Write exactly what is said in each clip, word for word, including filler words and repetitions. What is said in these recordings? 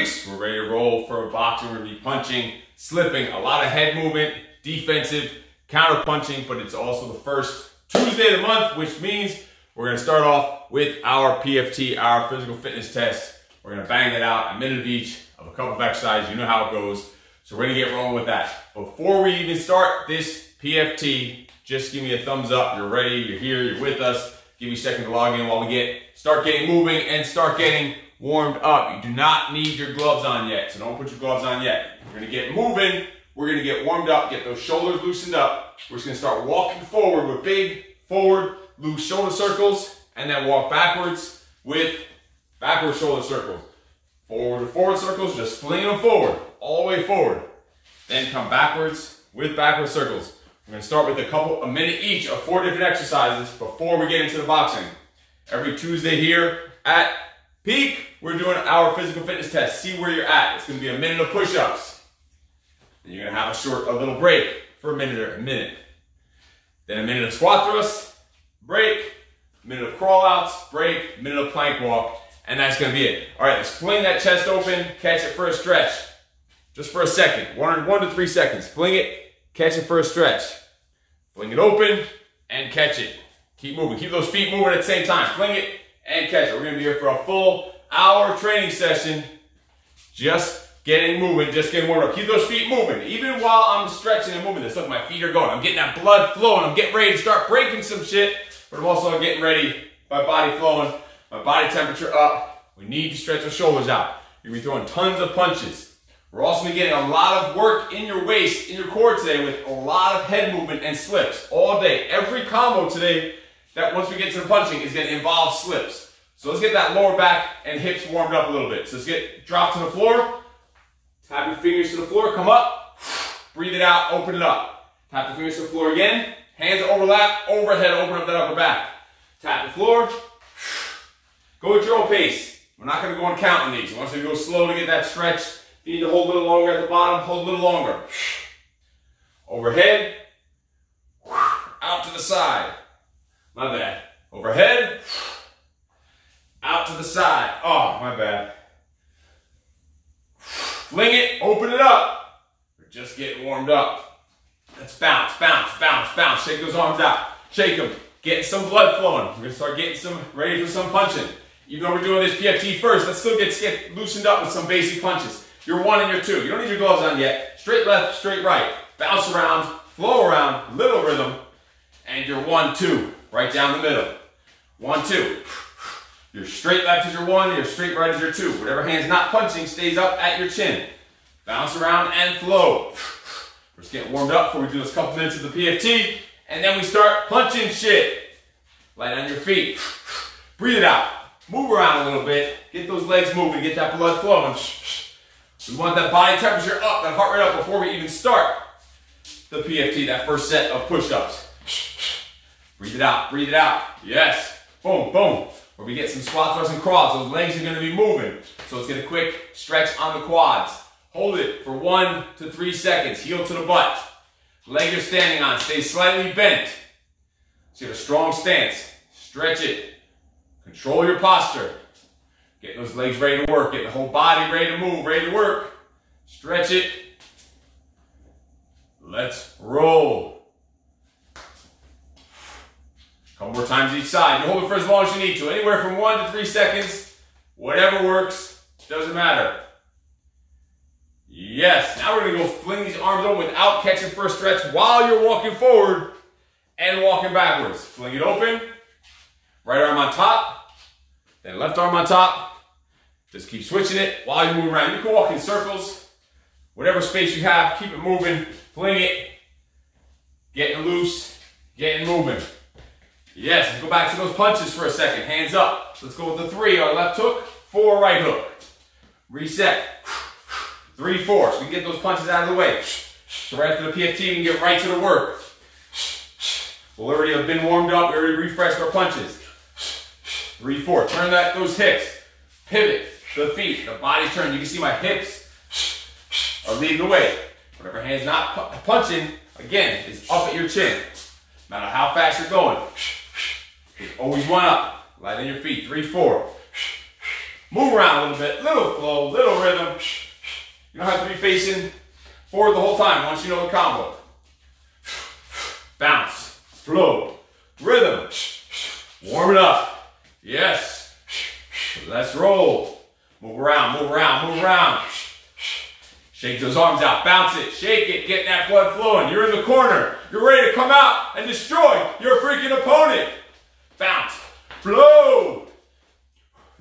weeks. We're ready to roll for a boxing. We're going to be punching, slipping, a lot of head movement, defensive, counter punching, but it's also the first Tuesday of the month, which means we're going to start off with our P F T, our physical fitness test. We're going to bang it out, a minute of each of a couple of exercises. You know how it goes. So we're going to get rolling with that. Before we even start this P F T, just give me a thumbs up. You're ready, you're here, you're with us. Give me a second to log in while we get start getting moving and start getting warmed up. You do not need your gloves on yet, so don't put your gloves on yet. We're going to get moving. We're going to get warmed up, get those shoulders loosened up. We're just going to start walking forward with big, forward, loose shoulder circles, and then walk backwards with backward shoulder circles. Forward to forward circles, just flinging them forward, all the way forward. Then come backwards with backward circles. We're going to start with a couple, a minute each of four different exercises before we get into the boxing. Every Tuesday here at Peak, we're doing our physical fitness test. See where you're at. It's going to be a minute of push-ups. Then you're going to have a short, a little break for a minute or a minute. Then a minute of squat thrusts, break, a minute of crawl outs, break, a minute of plank walk, and that's going to be it. All right, let's fling that chest open, catch it for a stretch. Just for a second, one, one to three seconds. Fling it, catch it for a stretch. Fling it open and catch it. Keep moving. Keep those feet moving at the same time. Fling it and catch it. We're going to be here for a full hour training session. Just getting moving. Just getting warmed up. Keep those feet moving. Even while I'm stretching and moving this. Look, my feet are going. I'm getting that blood flowing. I'm getting ready to start breaking some shit. But I'm also getting ready. My body flowing. My body temperature up. We need to stretch our shoulders out. You're going to be throwing tons of punches. We're also going to be getting a lot of work in your waist, in your core today with a lot of head movement and slips all day. Every combo today that once we get to the punching is going to involve slips. So let's get that lower back and hips warmed up a little bit. So let's get drop to the floor. Tap your fingers to the floor. Come up. Breathe it out. Open it up. Tap your fingers to the floor again. Hands overlap. Overhead. Open up that upper back. Tap the floor. Go at your own pace. We're not going to go on counting these. I want you to go slow to get that stretch. You need to hold a little longer at the bottom, hold a little longer. Overhead, out to the side. My bad. Overhead, out to the side. Oh, my bad. Fling it, open it up. We're just getting warmed up. Let's bounce, bounce, bounce, bounce. Shake those arms out. Shake them. Getting some blood flowing. We're going to start getting some ready for some punching. Even though we're doing this P F T first, let's still get, get loosened up with some basic punches. Your one and your two. You don't need your gloves on yet. Straight left, straight right. Bounce around, flow around, little rhythm. And your one, two, right down the middle. One, two. Your straight left is your one, your straight right is your two. Whatever hand's not punching stays up at your chin. Bounce around and flow. We're just getting warmed up before we do this couple minutes of the P F T. And then we start punching shit. Light on your feet. Breathe it out. Move around a little bit. Get those legs moving. Get that blood flowing. We want that body temperature up, that heart rate up before we even start the P F T, that first set of push-ups. Breathe it out, breathe it out. Yes. Boom, boom. Where we get some squat thrusts and crawls. Those legs are going to be moving. So let's get a quick stretch on the quads. Hold it for one to three seconds. Heel to the butt. Leg you're standing on. Stay slightly bent. So you have a strong stance. Stretch it. Control your posture. Getting those legs ready to work. Getting the whole body ready to move, ready to work. Stretch it. Let's roll. A couple more times each side. You hold it for as long as you need to. Anywhere from one to three seconds. Whatever works. Doesn't matter. Yes. Now we're going to go fling these arms open without catching for a stretch while you're walking forward and walking backwards. Fling it open. Right arm on top. Then left arm on top. Just keep switching it while you move around. You can walk in circles. Whatever space you have, keep it moving. Fling it. Getting loose. Getting moving. Yes, let's go back to those punches for a second. Hands up. Let's go with the three. Our left hook, four right hook. Reset. Three, four. So we can get those punches out of the way. So right after the P F T, we can get right to the work. We'll already have been warmed up. We already refreshed our punches. Three, four. Turn that those hips. Pivot. The feet, the body turn. You can see my hips are leading the way. Whatever hand's not pu punching, again, is up at your chin. No matter how fast you're going, there's always one up. Light on your feet. Three, four. Move around a little bit, little flow, little rhythm. You don't have to be facing forward the whole time once you know the combo. Bounce, flow, rhythm. Warm it up. Yes. Let's roll. Move around, move around, move around. Shake those arms out, bounce it, shake it, get that blood flowing. You're in the corner. You're ready to come out and destroy your freaking opponent. Bounce, flow.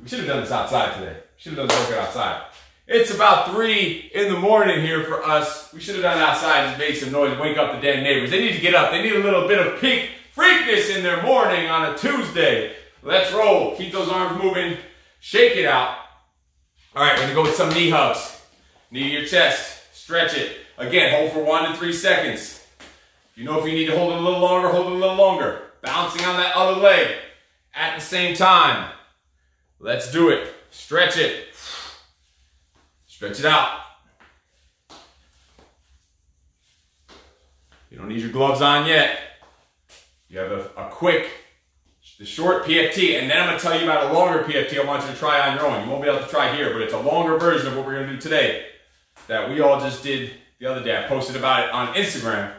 We should have done this outside today. Should have done the workout outside. It's about three in the morning here for us. We should have done it outside and just made some noise, wake up the damn neighbors. They need to get up. They need a little bit of peak freakness in their morning on a Tuesday. Let's roll. Keep those arms moving. Shake it out. All right, we're gonna go with some knee hugs. Knee to your chest. Stretch it. Again, hold for one to three seconds. You know if you need to hold it a little longer, hold it a little longer. Bouncing on that other leg at the same time. Let's do it. Stretch it. Stretch it out. You don't need your gloves on yet. You have a, a quick, the short P F T, and then I'm going to tell you about a longer P F T I want you to try on your own. You won't be able to try here, but it's a longer version of what we're going to do today that we all just did the other day. I posted about it on Instagram.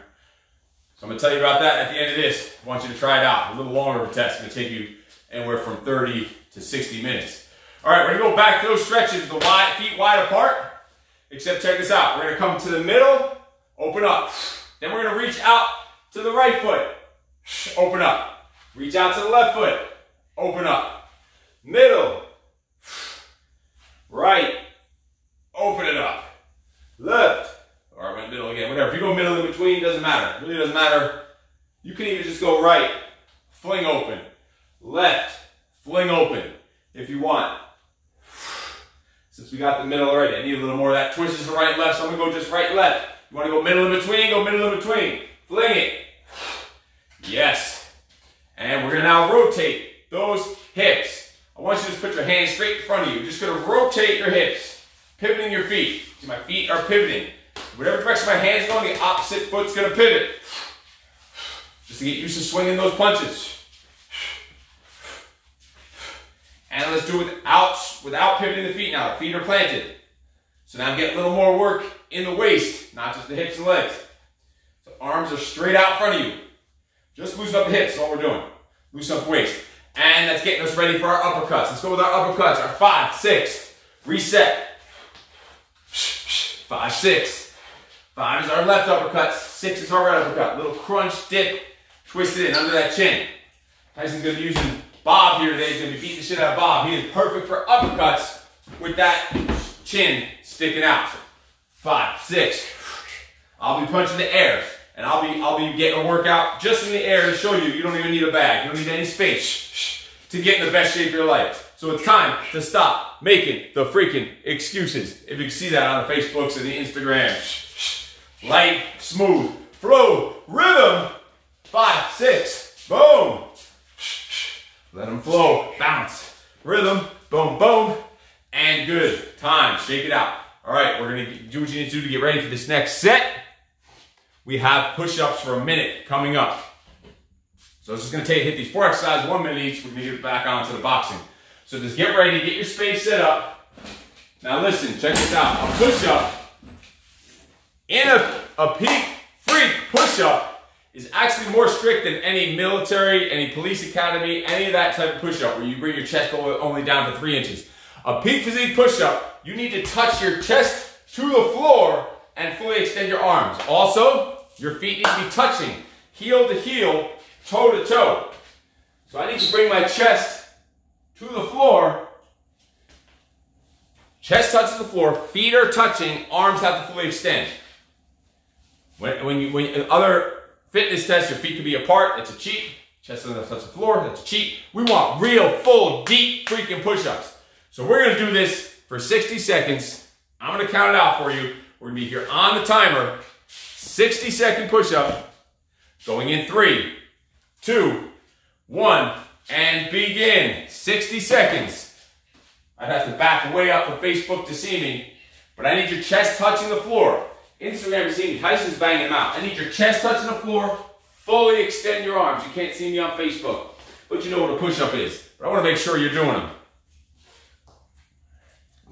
So I'm going to tell you about that at the end of this. I want you to try it out. A little longer of a test. It's going to take you anywhere from thirty to sixty minutes. All right, we're gonna go back to those stretches, the wide, feet wide apart, except check this out. We're gonna come to the middle, open up. Then we're gonna reach out to the right foot, open up. Reach out to the left foot, open up. Middle, right, open it up. Left, or I went middle again, whatever. If you go middle in between, doesn't matter. It really doesn't matter. You can even just go right, fling open. Left, fling open if you want. Since we got the middle already, I need a little more of that. Twist is the right, left, so I'm going to go just right, left. You want to go middle in between, go middle in between. Fling it. Yes. And we're going to now rotate those hips. I want you to just put your hands straight in front of you. You're just going to rotate your hips, pivoting your feet. See, my feet are pivoting. Whatever direction my hands go, the opposite foot's going to pivot. Just to get used to swinging those punches. And let's do it without, without pivoting the feet now. The feet are planted. So now get a little more work in the waist, not just the hips and legs. The arms are straight out in front of you. Just loosen up the hips is all we're doing. Loosen up the waist. And that's getting us ready for our uppercuts. Let's go with our uppercuts. Our five, six. Reset. Five, six. Five is our left uppercut. Six is our right uppercut. Little crunch, dip, twist it in under that chin. Tyson's going to be using Bob here today. Is going to be beating the shit out of Bob. He is perfect for uppercuts with that chin sticking out. Five, six. I'll be punching the air, and I'll be I'll be getting a workout just in the air to show you you don't even need a bag. You don't need any space to get in the best shape of your life. So it's time to stop making the freaking excuses. If you can see that on the Facebooks and the Instagrams. Light, smooth, flow, rhythm. Five, six, boom. Let them flow, bounce, rhythm, boom, boom, and good. Time, shake it out. All right, we're gonna do what you need to do to get ready for this next set. We have push-ups for a minute coming up. So it's just gonna take, hit these four exercises, one minute each, we're gonna get back onto the boxing. So just get ready, get your space set up. Now listen, check this out. A push-up, in a, a peak freak push-up, is actually more strict than any military, any police academy, any of that type of push-up where you bring your chest only down to three inches. A peak physique push-up, you need to touch your chest to the floor and fully extend your arms. Also, your feet need to be touching, heel to heel, toe to toe. So I need to bring my chest to the floor. Chest touches the floor, feet are touching, arms have to fully extend. When, when you, when other fitness test, your feet can be apart, that's a cheat. Chest doesn't touch the floor, that's a cheat. We want real, full, deep freaking push-ups. So we're gonna do this for sixty seconds. I'm gonna count it out for you. We're gonna be here on the timer. sixty second push-up, going in three, two, one, and begin. sixty seconds. I'd have to back way up for Facebook to see me, but I need your chest touching the floor. Instagram is seeing me. Tyson's banging them out. I need your chest touching the floor. Fully extend your arms. You can't see me on Facebook, but you know what a push-up is. But I want to make sure you're doing them.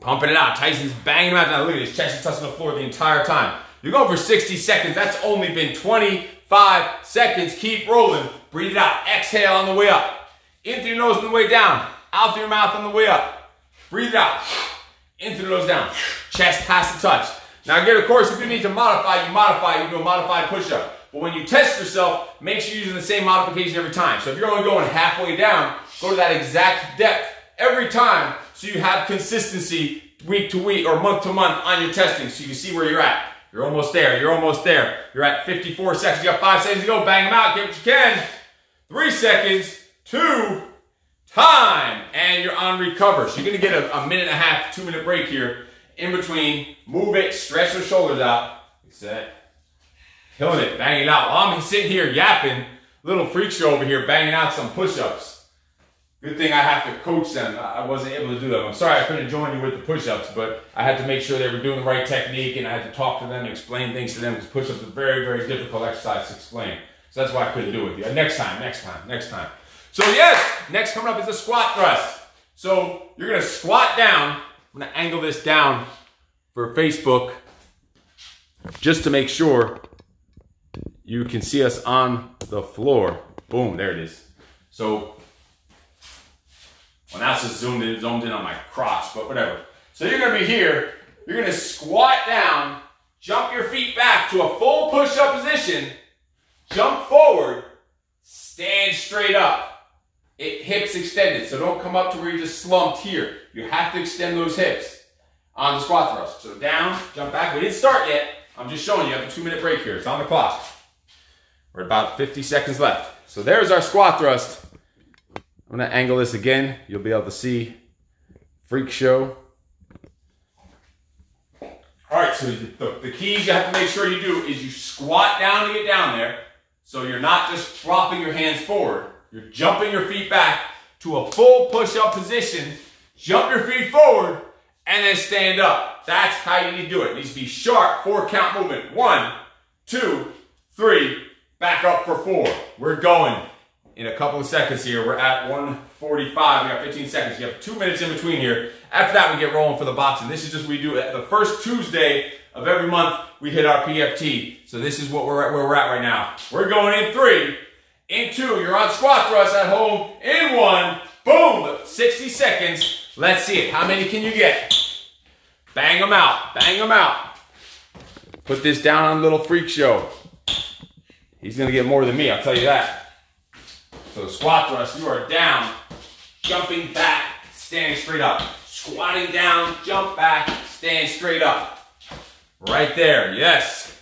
pumping it out. Tyson's banging him out. Now look at his chest is touching the floor the entire time. You're going for sixty seconds. That's only been twenty-five seconds. Keep rolling. Breathe it out. Exhale on the way up. In through your nose on the way down. Out through your mouth on the way up. Breathe it out. In through the nose down. Chest has to touch. Now again, of course, if you need to modify, you modify. You do a modified push-up. But when you test yourself, make sure you're using the same modification every time. So if you're only going halfway down, go to that exact depth every time so you have consistency week to week or month to month on your testing so you can see where you're at. You're almost there. You're almost there. You're at fifty-four seconds. You got five seconds to go. Bang them out. Get what you can. Three seconds. Two. Time. And you're on recover. So you're going to get a, a minute and a half, two minute break here. In between, move it. Stretch the shoulders out. Set. Killing it. Bang it out. While I'm sitting here yapping, little freak show over here banging out some push-ups. Good thing I have to coach them. I wasn't able to do them. I'm sorry I couldn't join you with the push-ups, but I had to make sure they were doing the right technique, and I had to talk to them and explain things to them because push-ups are very, very difficult exercise to explain. So that's why I couldn't do it with you. Next time, next time, next time. So yes, next coming up is a squat thrust. So you're going to squat down. I'm going to angle this down for Facebook just to make sure you can see us on the floor. Boom, there it is. So well, now it's just zoomed in, zoomed in on my crotch, but whatever. So you're going to be here. You're going to squat down, jump your feet back to a full push-up position, jump forward, stand straight up. It, hips extended, so don't come up to where you're just slumped here. You have to extend those hips on the squat thrust. So down, jump back. We didn't start yet. I'm just showing you. I have a two-minute break here. It's on the clock. We're about fifty seconds left. So there's our squat thrust. I'm going to angle this again. You'll be able to see freak show. All right, so the, the keys you have to make sure you do is you squat down to get down there. So you're not just dropping your hands forward. You're jumping your feet back to a full push-up position. Jump your feet forward and then stand up. That's how you need to do it. It needs to be sharp, four-count movement. One, two, three, back up for four. We're going. In a couple of seconds here, we're at one forty-five. We got fifteen seconds. You have two minutes in between here. After that, we get rolling for the boxing. This is just what we do at the first Tuesday of every month. We hit our P F T. So this is what we're at, where we're at right now. We're going in three, in two. You're on squat thrust at home. In one, boom. sixty seconds. Let's see it. How many can you get? Bang them out. Bang them out. Put this down on Little Freak Show. He's gonna get more than me. I'll tell you that. So squat thrust, you are down, jumping back, standing straight up. Squatting down, jump back, stand straight up. Right there, yes.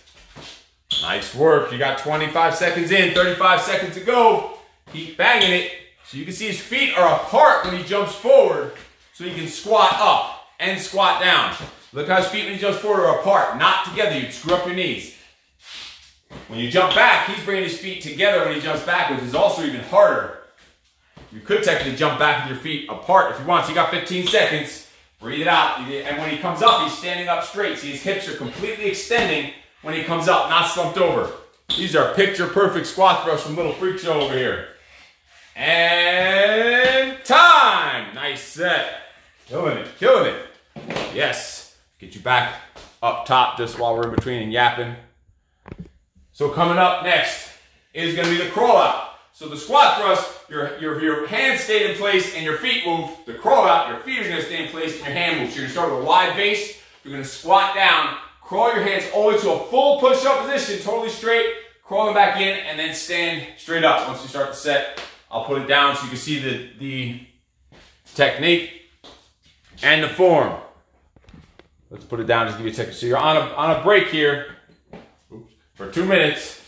Nice work. You got twenty-five seconds in, thirty-five seconds to go. Keep banging it. So you can see his feet are apart when he jumps forward, so he can squat up and squat down. Look how his feet when he jumps forward are apart, not together. You'd screw up your knees. When you jump back, he's bringing his feet together when he jumps back, which is also even harder. You could technically jump back with your feet apart if you want. So you got fifteen seconds. Breathe it out. And when he comes up, he's standing up straight. See, his hips are completely extending when he comes up, not slumped over. These are picture-perfect squat thrusts from Little Freak Show over here. And time. Nice set. Killing it. Killing it. Yes. Get you back up top just while we're in between and yapping. So coming up next is going to be the crawl out. So the squat thrust, your, your, your hands stay in place and your feet move. The crawl out, your feet are going to stay in place and your hand moves. So you're going to start with a wide base. You're going to squat down, crawl your hands all the way to a full push-up position, totally straight, crawling back in, and then stand straight up. Once you start the set, I'll put it down so you can see the, the technique and the form. Let's put it down, just give you a technique. So you're on a, on a break here. For two minutes,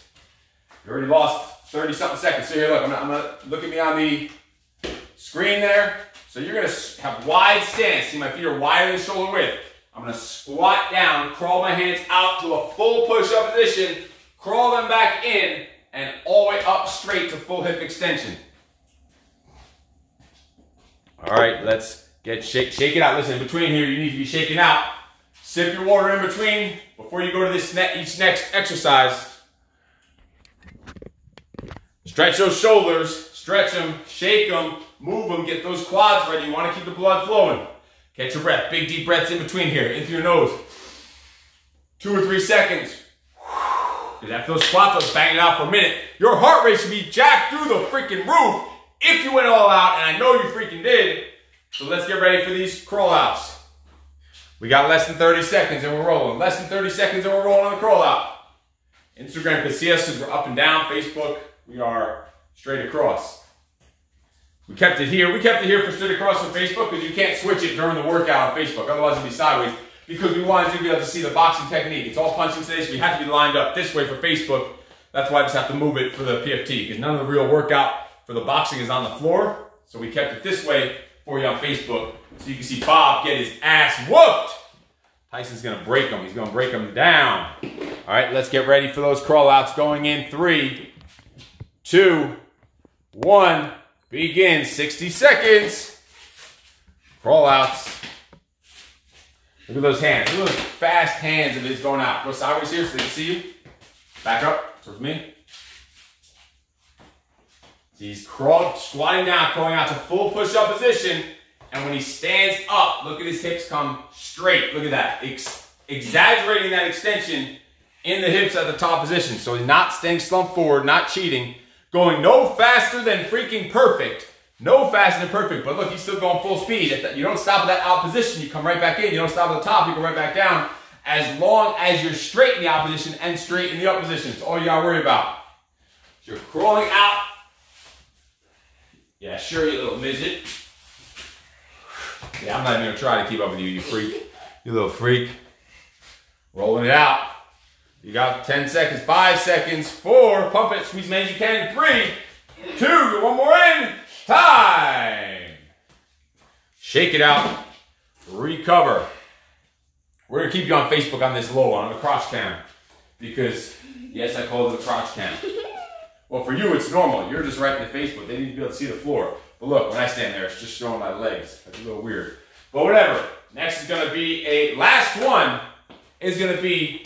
you already lost thirty something seconds. So here, look, I'm gonna look at me on the screen there. So you're gonna have wide stance. See, my feet are wider than shoulder width. I'm gonna squat down, crawl my hands out to a full push-up position, crawl them back in, and all the way up straight to full hip extension. All right, let's get shake, shake it out. Listen, in between here, you need to be shaking out. Sip your water in between before you go to this ne- each next exercise. Stretch those shoulders, stretch them, shake them, move them, get those quads ready. You want to keep the blood flowing. Get your breath. Big deep breaths in between here. In through your nose. Two or three seconds. Because after those squats, I was banging out for a minute. Your heart rate should be jacked through the freaking roof if you went all out, and I know you freaking did. So let's get ready for these crawl outs. We got less than thirty seconds and we're rolling. Less than thirty seconds and we're rolling on the crawl out. Instagram can see us because we're up and down. Facebook, we are straight across. We kept it here. We kept it here for straight across on Facebook because you can't switch it during the workout on Facebook. Otherwise it'll be sideways. Because we wanted you to be able to see the boxing technique. It's all punching today, so we have to be lined up this way for Facebook. That's why I just have to move it for the P F T, because none of the real workout for the boxing is on the floor. So we kept it this way for you on Facebook, so you can see Bob get his ass whooped. Tyson's gonna break him. He's gonna break him down. All right, let's get ready for those crawl outs. Going in three, two, one. Begin. sixty seconds. Crawl outs. Look at those hands. Look at those fast hands of his going out. Go sideways here so they can see you. Back up towards me. So he's crawling, squatting down, going out to full push-up position. And when he stands up, look at his hips come straight. Look at that. Ex exaggerating that extension in the hips at the top position. So he's not staying slumped forward, not cheating. Going no faster than freaking perfect. No faster than perfect, but look, he's still going full speed. You don't stop at that out position, you come right back in. You don't stop at the top, you go right back down. As long as you're straight in the out position and straight in the up position. It's all you gotta worry about. So you're crawling out. Yeah, sure, you little midget. Yeah, I'm not even gonna try to keep up with you, you freak. You little freak. Rolling it out. You got ten seconds, five seconds, four, pump it, squeeze as many as you can, three, two, one more in. Time! Shake it out. Recover. We're going to keep you on Facebook on this low, on the crotch cam. Because, yes, I call it the crotch cam. Well, for you, it's normal. You're just right in the Facebook. They need to be able to see the floor. But look, when I stand there, it's just showing my legs. That's a little weird. But whatever. Next is going to be a... Last one is going to be...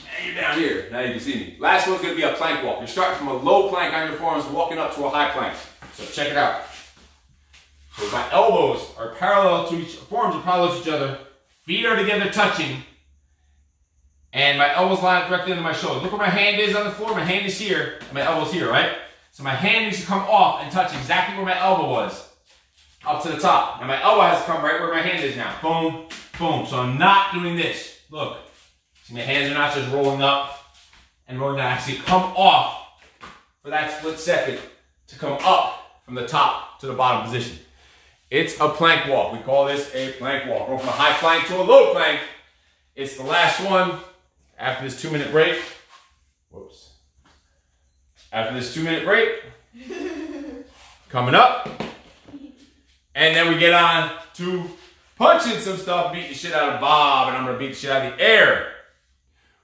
Now you're down here. Now you can see me. Last one's going to be a plank walk. You're starting from a low plank on your forearms, walking up to a high plank. So check it out. So my elbows are parallel to each, forearms are parallel to each other, feet are together touching, and my elbows line up directly under my shoulder. Look where my hand is on the floor, my hand is here, and my elbow's here, right? So my hand needs to come off and touch exactly where my elbow was, up to the top. And my elbow has to come right where my hand is now. Boom, boom. So I'm not doing this. Look, see my hands are not just rolling up and rolling down. I actually come off for that split second to come up from the top to the bottom position. It's a plank walk. We call this a plank walk. Go from a high plank to a low plank. It's the last one after this two minute break. Whoops. After this two minute break, coming up, and then we get on to punching some stuff, beating the shit out of Bob, and I'm gonna beat the shit out of the air.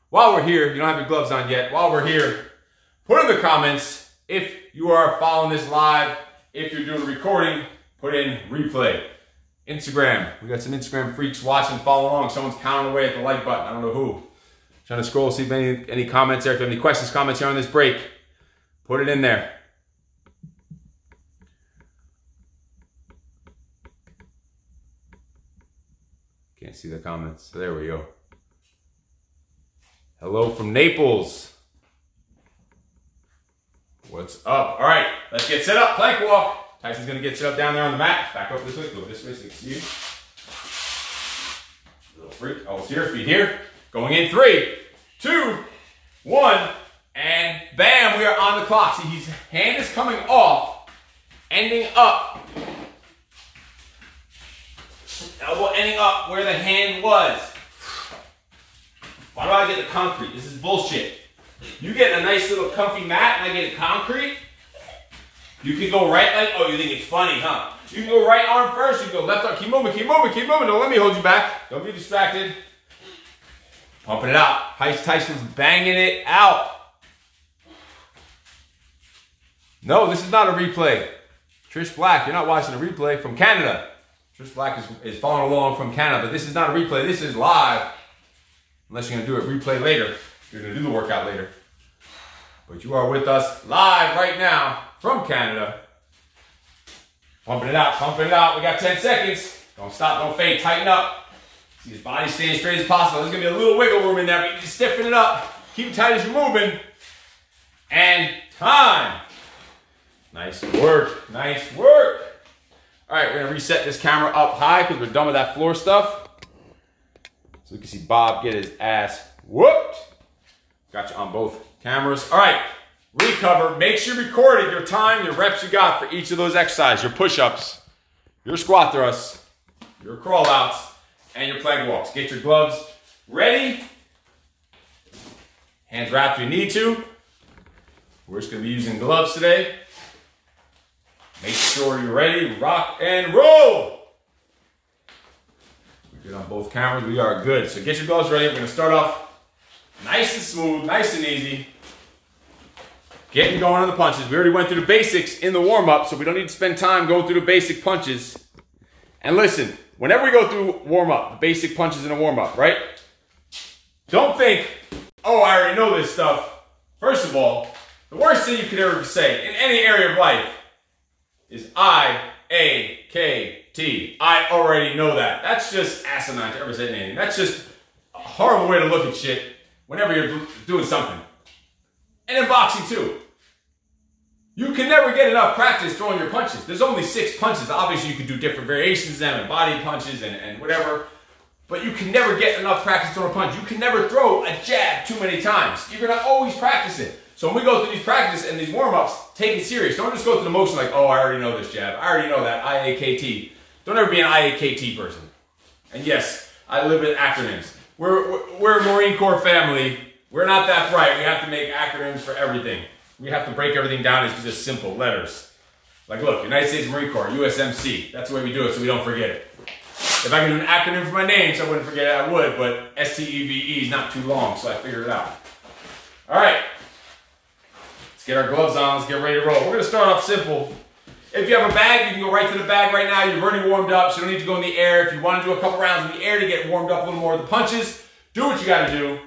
While we're here, you don't have your gloves on yet, while we're here, put in the comments if you are following this live. If you're doing recording, put in replay. Instagram. We got some Instagram freaks watching, following along. Someone's pounding away at the like button. I don't know who. I'm trying to scroll, see if any, any comments there. If you have any questions, comments here on this break, put it in there. Can't see the comments. So there we go. Hello from Naples. What's up? All right, let's get set up. Plank walk. Tyson's going to get set up down there on the mat. Back up this way. Go this way so you can see you. Little freak. Elbows here. Feet here. Going in three, two, one, and bam, we are on the clock. See, his hand is coming off, ending up. Elbow ending up where the hand was. Why do I get the concrete? This is bullshit. You get a nice little comfy mat and I get a concrete, you can go right leg, oh you think it's funny, huh? You can go right arm first, you can go left arm, keep moving, keep moving, keep moving, don't let me hold you back, don't be distracted. Pumping it out, Tyson's banging it out. No, this is not a replay. Trish Black, you're not watching a replay from Canada. Trish Black is, is following along from Canada, but this is not a replay, this is live. Unless you're going to do it replay later. You're going to do the workout later. But you are with us live right now from Canada. Pumping it out, pumping it out. We got ten seconds. Don't stop, don't fade, tighten up. See his body staying straight as possible. There's gonna be a little wiggle room in there, but you just stiffen it up. Keep it tight as you're moving. And time. Nice work, nice work. All right, we're gonna reset this camera up high because we're done with that floor stuff. So we can see Bob get his ass whooped. Got you on both cameras. All right, recover. Make sure you recorded your time, your reps you got for each of those exercises, your push-ups, your squat thrusts, your crawl outs, and your plank walks. Get your gloves ready. Hands wrapped if you need to. We're just gonna be using gloves today. Make sure you're ready, rock and roll. We're good on both cameras, we are good. So get your gloves ready, we're gonna start off nice and smooth, nice and easy. Getting going on the punches. We already went through the basics in the warm up, so we don't need to spend time going through the basic punches. And listen, whenever we go through warm up, the basic punches in a warm up, right? Don't think, oh, I already know this stuff. First of all, the worst thing you could ever say in any area of life is I A K T. I already know that. That's just asinine to ever say anything. That's just a horrible way to look at shit whenever you're doing something. And in boxing too. You can never get enough practice throwing your punches. There's only six punches. Obviously you can do different variations of them and body punches and, and whatever. But you can never get enough practice throwing a punch. You can never throw a jab too many times. You're gonna always practice it. So when we go through these practices and these warm-ups, take it serious. Don't just go through the motion like, oh, I already know this jab. I already know that, I A K T. Don't ever be an I A K T person. And yes, I live with acronyms. We're, we're a Marine Corps family. We're not that bright. We have to make acronyms for everything. We have to break everything down into just simple letters. Like, look, United States Marine Corps, U S M C. That's the way we do it so we don't forget it. If I could do an acronym for my name so I wouldn't forget it, I would, but S T E V E is not too long, so I figured it out. All right. Let's get our gloves on, let's get ready to roll. We're gonna start off simple. If you have a bag, you can go right to the bag right now. You've already warmed up, so you don't need to go in the air. If you wanna do a couple rounds in the air to get warmed up a little more with the punches, do what you gotta do.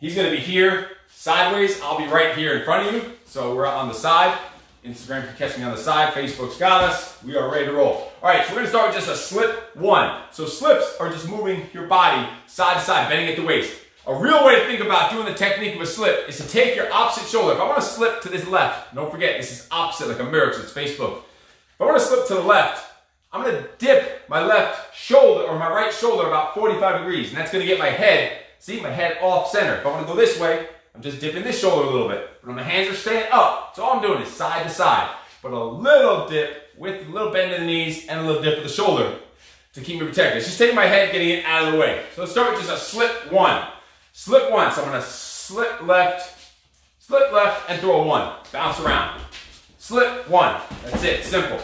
He's gonna be here, sideways. I'll be right here in front of you. So we're on the side. Instagram can catch me on the side. Facebook's got us. We are ready to roll. All right, so we're gonna start with just a slip one. So slips are just moving your body side to side, bending at the waist. A real way to think about doing the technique of a slip is to take your opposite shoulder. If I want to slip to this left, don't forget, this is opposite like a mirror because it's Facebook. If I want to slip to the left, I'm going to dip my left shoulder or my right shoulder about forty-five degrees. And that's going to get my head, see, my head off center. If I want to go this way, I'm just dipping this shoulder a little bit. But my hands are staying up. So all I'm doing is side to side. But a little dip with a little bend in the knees and a little dip of the shoulder to keep me protected. It's just taking my head, getting it out of the way. So let's start with just a slip one. Slip one, so I'm gonna slip left, slip left, and throw a one. Bounce around. Slip one, that's it, simple.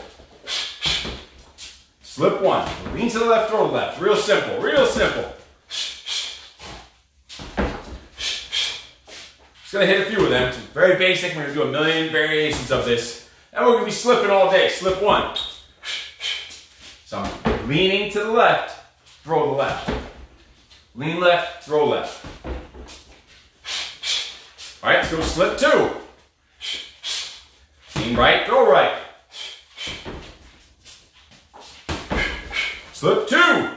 Slip one, lean to the left, throw left. Real simple, real simple. Just gonna hit a few of them, it's very basic. We're gonna do a million variations of this. And we're gonna be slipping all day, slip one. So I'm leaning to the left, throw to the left. Lean left, throw left. All right, let's go slip two. Lean right, throw right. Slip two.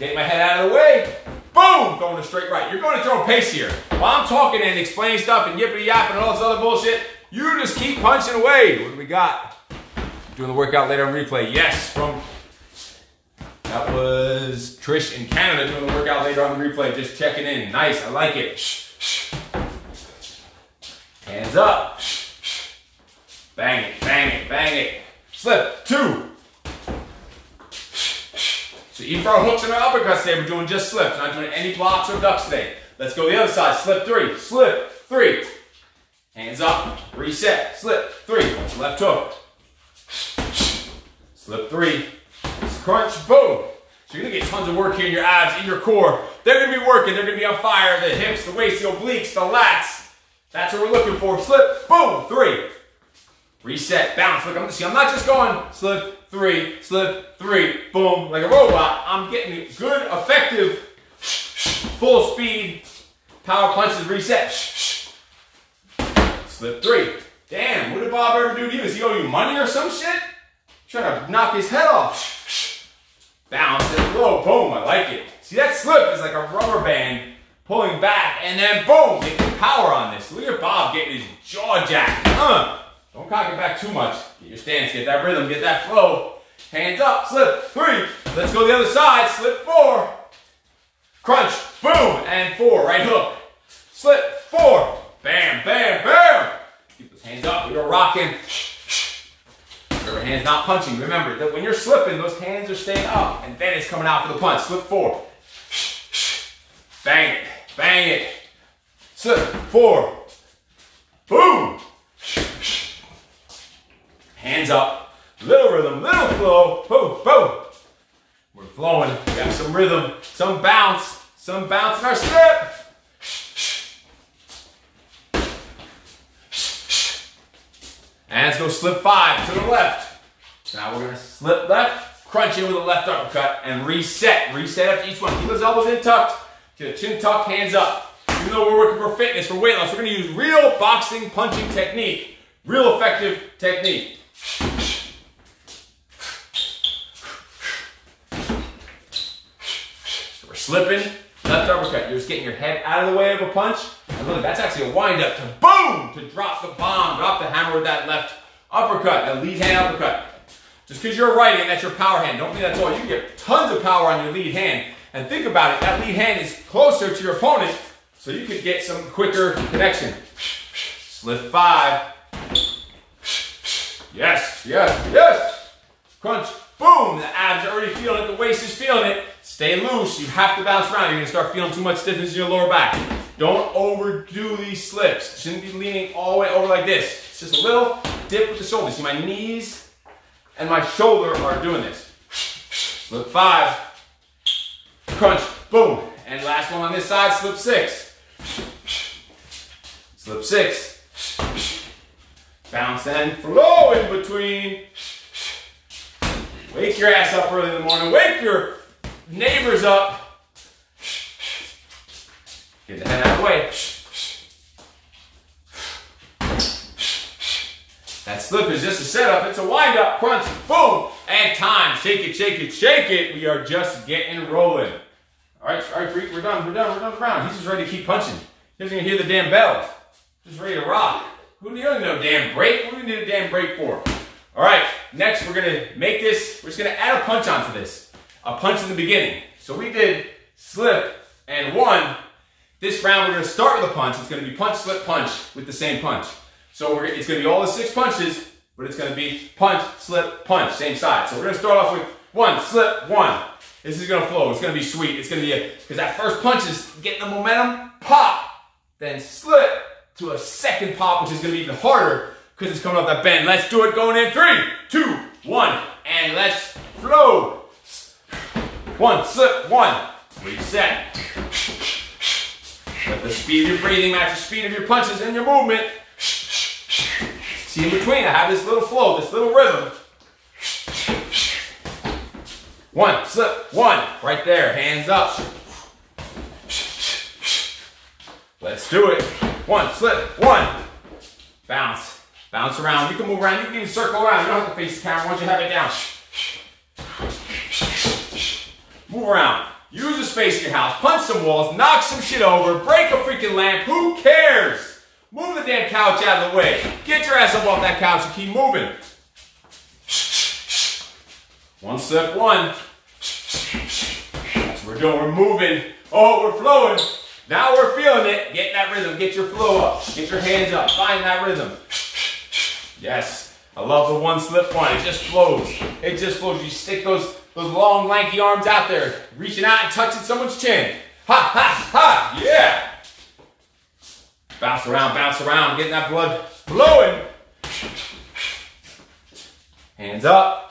Get my head out of the way. Boom, going to straight right. You're going to throw pace here. While I'm talking and explaining stuff and yippity-yapping and all this other bullshit, you just keep punching away. What do we got? Doing the workout later on replay. Yes, from... That was Trish in Canada doing the workout later on the replay. Just checking in. Nice. I like it. Hands up. Bang it. Bang it. Bang it. Slip. Two. So even for our hooks and our uppercuts today, we're doing just slips. Not doing any blocks or ducks today. Let's go the other side. Slip three. Slip three. Hands up. Reset. Slip three. Left hook. Slip three. Crunch, boom. So you're gonna get tons of work here in your abs, in your core. They're gonna be working, they're gonna be on fire. The hips, the waist, the obliques, the lats. That's what we're looking for. Slip, boom, three. Reset, bounce. Look, I'm just, I'm not just going slip, three, slip, three, boom, like a robot. I'm getting good, effective, full speed, power punches, reset. Slip, three. Damn, what did Bob ever do to you? Does he owe you money or some shit? Trying to knock his head off. bounce, and whoa, boom, I like it. See, that slip is like a rubber band pulling back, and then boom, get the power on this. Look at Bob getting his jaw jacked. Uh, don't cock it back too much. Get your stance, get that rhythm, get that flow. Hands up, slip, three. Let's go the other side, slip, four. Crunch, boom, and four, right hook. Slip, four, bam, bam, bam. Keep those hands up, you're rocking. Remember, hands not punching. Remember that when you're slipping, those hands are staying up, and then it's coming out for the punch. Slip, four. Bang it, bang it. Slip, four. Boom. Hands up, little rhythm, little flow, boom, boom. We're flowing, we got some rhythm, some bounce, some bounce in our slip. And let's go slip five to the left. Now we're gonna slip left, crunch in with a left uppercut, and reset. Reset after each one. Keep those elbows in tucked, get the chin tucked, hands up. Even though we're working for fitness, for weight loss, we're gonna use real boxing, punching technique. Real effective technique. So we're slipping, left uppercut. You're just getting your head out of the way of a punch. And look, that's actually a wind up to boom, to drop the bomb, drop the hammer with that left uppercut, that lead hand uppercut. Just because you're a right hand, that's your power hand. Don't think that's all. You can get tons of power on your lead hand. And think about it, that lead hand is closer to your opponent, so you could get some quicker connection. Slip five. Yes, yes, yes. Crunch, boom. The abs are already feeling it, the waist is feeling it. Stay loose, you have to bounce around. You're gonna start feeling too much stiffness in your lower back. Don't overdo these slips. Shouldn't be leaning all the way over like this. It's just a little dip with the shoulders. See, my knees and my shoulder are doing this. Slip five, crunch, boom. And last one on this side, slip six. Slip six. Bounce and flow in between. Wake your ass up early in the morning. Wake your neighbors up. Get the head out of the way. That slip is just a setup. It's a wind up, crunch, boom, and time. Shake it, shake it, shake it. We are just getting rolling. All right, all right, freak, we're done, we're done, we're done with the round. He's just ready to keep punching. He doesn't even hear the damn bell. Just ready to rock. Who do you need a damn break? What do we need a damn break for? All right, next we're gonna make this, we're just gonna add a punch onto this. A punch in the beginning. So we did slip and one. This round we're gonna start with a punch. It's gonna be punch, slip, punch with the same punch. So we're, it's gonna be all the six punches, but it's gonna be punch, slip, punch, same side. So we're gonna start off with one, slip, one. This is gonna flow, it's gonna be sweet. It's gonna be, a because that first punch is getting the momentum, pop, then slip, to a second pop, which is gonna be even harder because it's coming off that bend. Let's do it, going in three, two, one, and let's flow. One, slip, one, reset. Let the speed of your breathing match the speed of your punches and your movement. See, in between, I have this little flow, this little rhythm. One, slip, one, right there, hands up. Let's do it. One, slip, one. Bounce. Bounce around. You can move around. You can even circle around. You don't have to face the camera once you have it down. Move around. Use the space in your house. Punch some walls. Knock some shit over. Break a freaking lamp. Who cares? Move the damn couch out of the way. Get your ass up off that couch and keep moving. One, slip, one. That's what we're doing. We're moving. Oh, we're flowing. Now we're feeling it. Get that rhythm. Get your flow up. Get your hands up. Find that rhythm. Yes. I love the one slip one. It just flows. It just flows. You stick those, those long, lanky arms out there, reaching out and touching someone's chin. Ha, ha, ha. Yeah. Bounce around, bounce around. Getting that blood flowing. Hands up.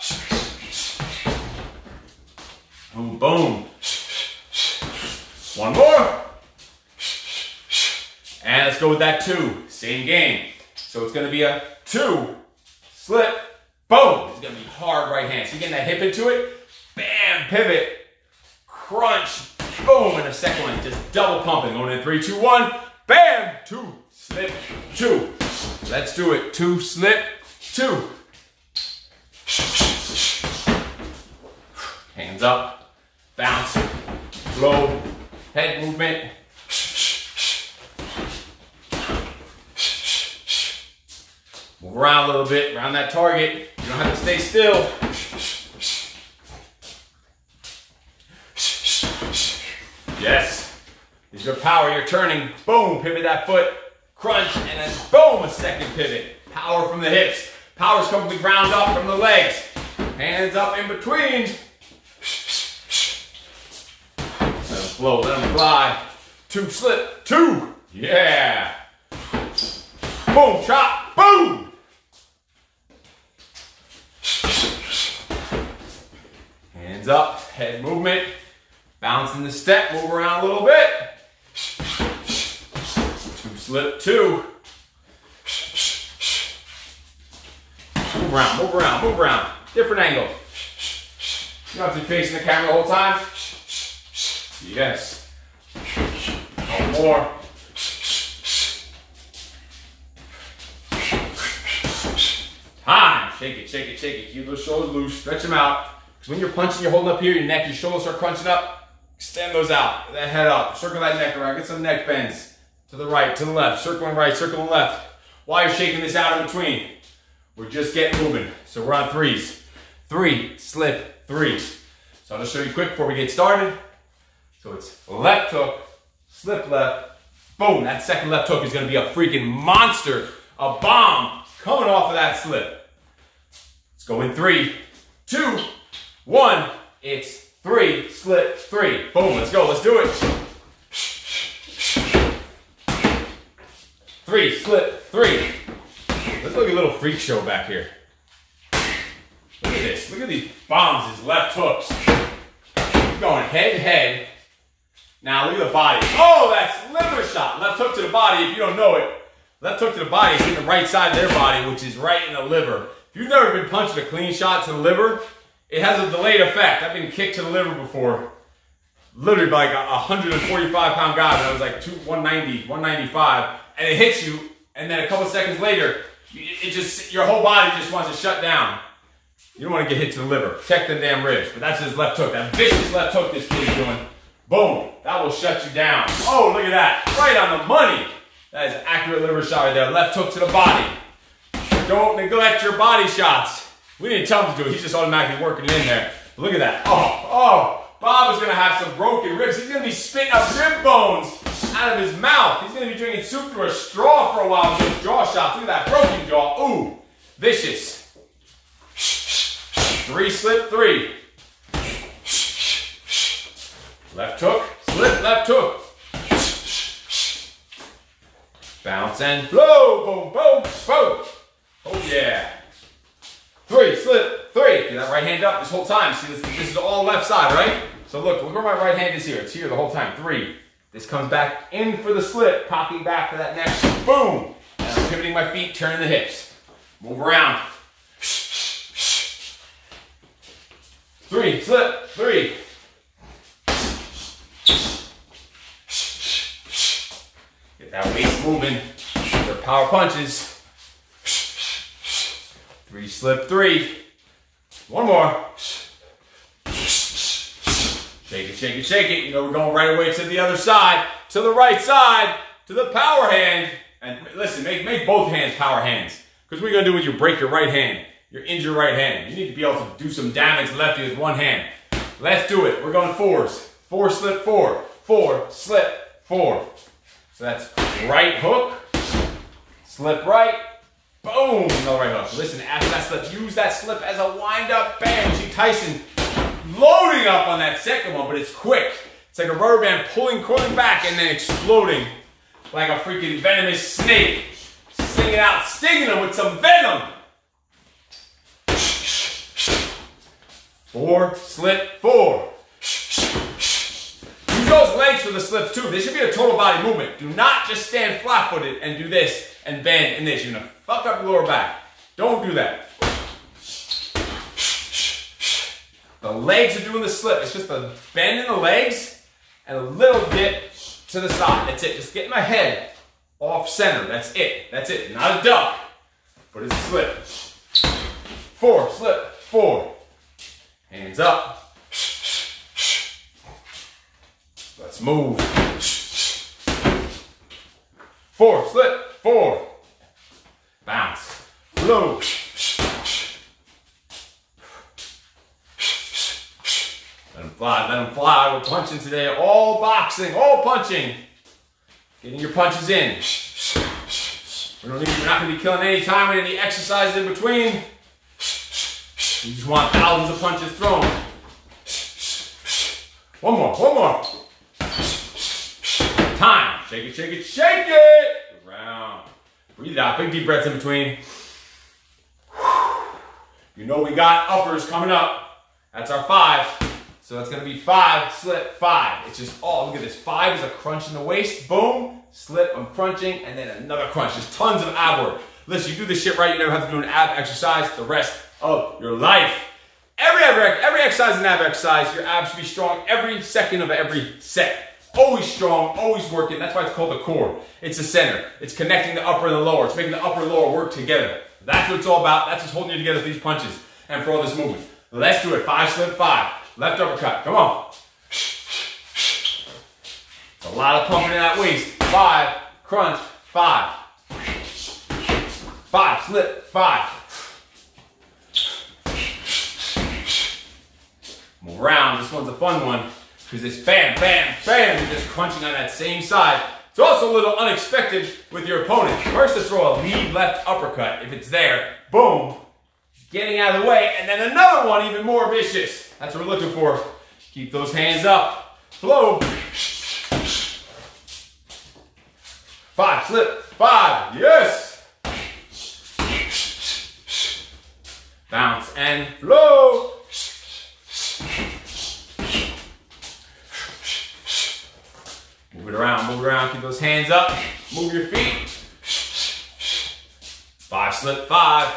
Boom, boom. One more. And let's go with that two, same game. So it's gonna be a two, slip, boom. It's gonna be hard right hand. So you're getting that hip into it, bam, pivot, crunch, boom, and the second one, just double pumping. Going in three, two, one, bam, two, slip, two. Let's do it, two, slip, two. hands up, bounce, low, head movement. Move around a little bit, around that target. You don't have to stay still. Yes. Is your power, you're turning. Boom, pivot that foot, crunch, and then boom, a second pivot. Power from the hips. Power's coming from the ground up, from the legs. Hands up in between. Let them flow, let them fly. Two, slip, two. Yeah. Boom, chop, boom. Hands up, head movement. Bouncing the step, move around a little bit. Two, slip, two. Move around, move around, move around. Different angle. You don't have to be facing the camera the whole time. Yes. One more. Time. Shake it, shake it, shake it. Keep those shoulders loose. Stretch them out. Because when you're punching, you're holding up here. Your neck, your shoulders start crunching up. Extend those out. That head up. Circle that neck around. Get some neck bends. To the right, to the left. Circling right, circling left. While you're shaking this out in between. We're just getting moving. So we're on threes. Three, slip, threes. So I'll just show you quick before we get started. So it's left hook, slip left, boom. That second left hook is gonna be a freaking monster, a bomb coming off of that slip. Let's go in three, two, one. It's three, slip, three. Boom, let's go, let's do it. Three, slip, three. Let's look at a little freak show back here. Look at this. Look at these bombs, these left hooks. Keep going head to head. Now look at the body. Oh, that's liver shot. Left hook to the body, if you don't know it. Left hook to the body is in the right side of their body, which is right in the liver. If you've never been punched with a clean shot to the liver, it has a delayed effect. I've been kicked to the liver before. Literally by like a one forty-five pound guy when I was like one ninety, one ninety-five. And it hits you, and then a couple seconds later, it just, your whole body just wants to shut down. You don't want to get hit to the liver. Check the damn ribs. But that's his left hook. That vicious left hook this kid is doing. Boom. That will shut you down. Oh, look at that. Right on the money. That is an accurate liver shot right there. Left hook to the body. Don't neglect your body shots. We didn't tell him to do it. He's just automatically working it in there. But look at that. Oh, oh. Bob is going to have some broken ribs. He's going to be spitting up rib bones out of his mouth. He's going to be drinking soup through a straw for a while with those jaw shots. Look at that broken jaw. Ooh, vicious. Three, slip, three. Left hook, slip, left hook. Bounce and blow, boom, boom, boom. Oh yeah. Three, slip, three. Get that right hand up this whole time. See, this, this is all left side, right? So look, look where my right hand is here. It's here the whole time. Three. This comes back in for the slip, popping back for that next. Boom. And I'm pivoting my feet, turning the hips. Move around. Three, slip, three. Get that waist moving. They're power punches. Three, slip, three. One more. Shake it, shake it, shake it. You know, we're going right away to the other side, to the right side, to the power hand. And listen, make, make both hands power hands. Because what you're going to do is you break your right hand. Your injured right hand. You need to be able to do some damage lefty with one hand. Let's do it. We're going fours. Four, slip, four. Four, slip, four. So that's right hook, slip right, boom, no right hook. Listen, after that slip, use that slip as a wind-up band. You see Tyson loading up on that second one, but it's quick. It's like a rubber band pulling, coiling back, and then exploding like a freaking venomous snake. Singing out, stinging them with some venom. Four, slip, four. Use those legs for the slips too. This should be a total body movement. Do not just stand flat-footed and do this and bend and this. You're gonna fuck up your lower back. Don't do that. The legs are doing the slip. It's just a bend in the legs and a little dip to the side. That's it. Just get my head off center. That's it. That's it. Not a duck, but it's a slip. Four, slip, four. Hands up. Let's move. Four, slip, four. Bounce, low. Let them fly, let them fly. We're punching today. All boxing, all punching. Getting your punches in. We don't need, we're not going to be killing any time with any exercises in between. We just want thousands of punches thrown. One more, one more. Time. Shake it, shake it, shake it. Round. Breathe out. Big deep breaths in between. You know we got uppers coming up. That's our five. So that's going to be five, slip, five. It's just all, oh, look at this. Five is a crunch in the waist. Boom. Slip, I'm crunching, and then another crunch. Just tons of ab work. Listen, you do this shit right, you never have to do an ab exercise the rest of your life. Every, every, every exercise is an ab exercise. Your abs should be strong every second of every set. Always strong, always working. That's why it's called the core. It's the center. It's connecting the upper and the lower. It's making the upper and lower work together. That's what it's all about. That's what's holding you together for these punches and for all this movement. Let's do it. Five, slip, five. Left uppercut. Come on. It's a lot of pumping in that waist. Five, crunch, five. Five, slip, five. Move around. This one's a fun one because it's bam, bam, bam. You're just crunching on that same side. It's also a little unexpected with your opponent. First, let's throw a lead left uppercut. If it's there, boom. Getting out of the way, and then another one even more vicious. That's what we're looking for. Keep those hands up. Flow. Five, slip, five, yes. Bounce and flow. Move it around, move it around, keep those hands up. Move your feet. Five, slip, five.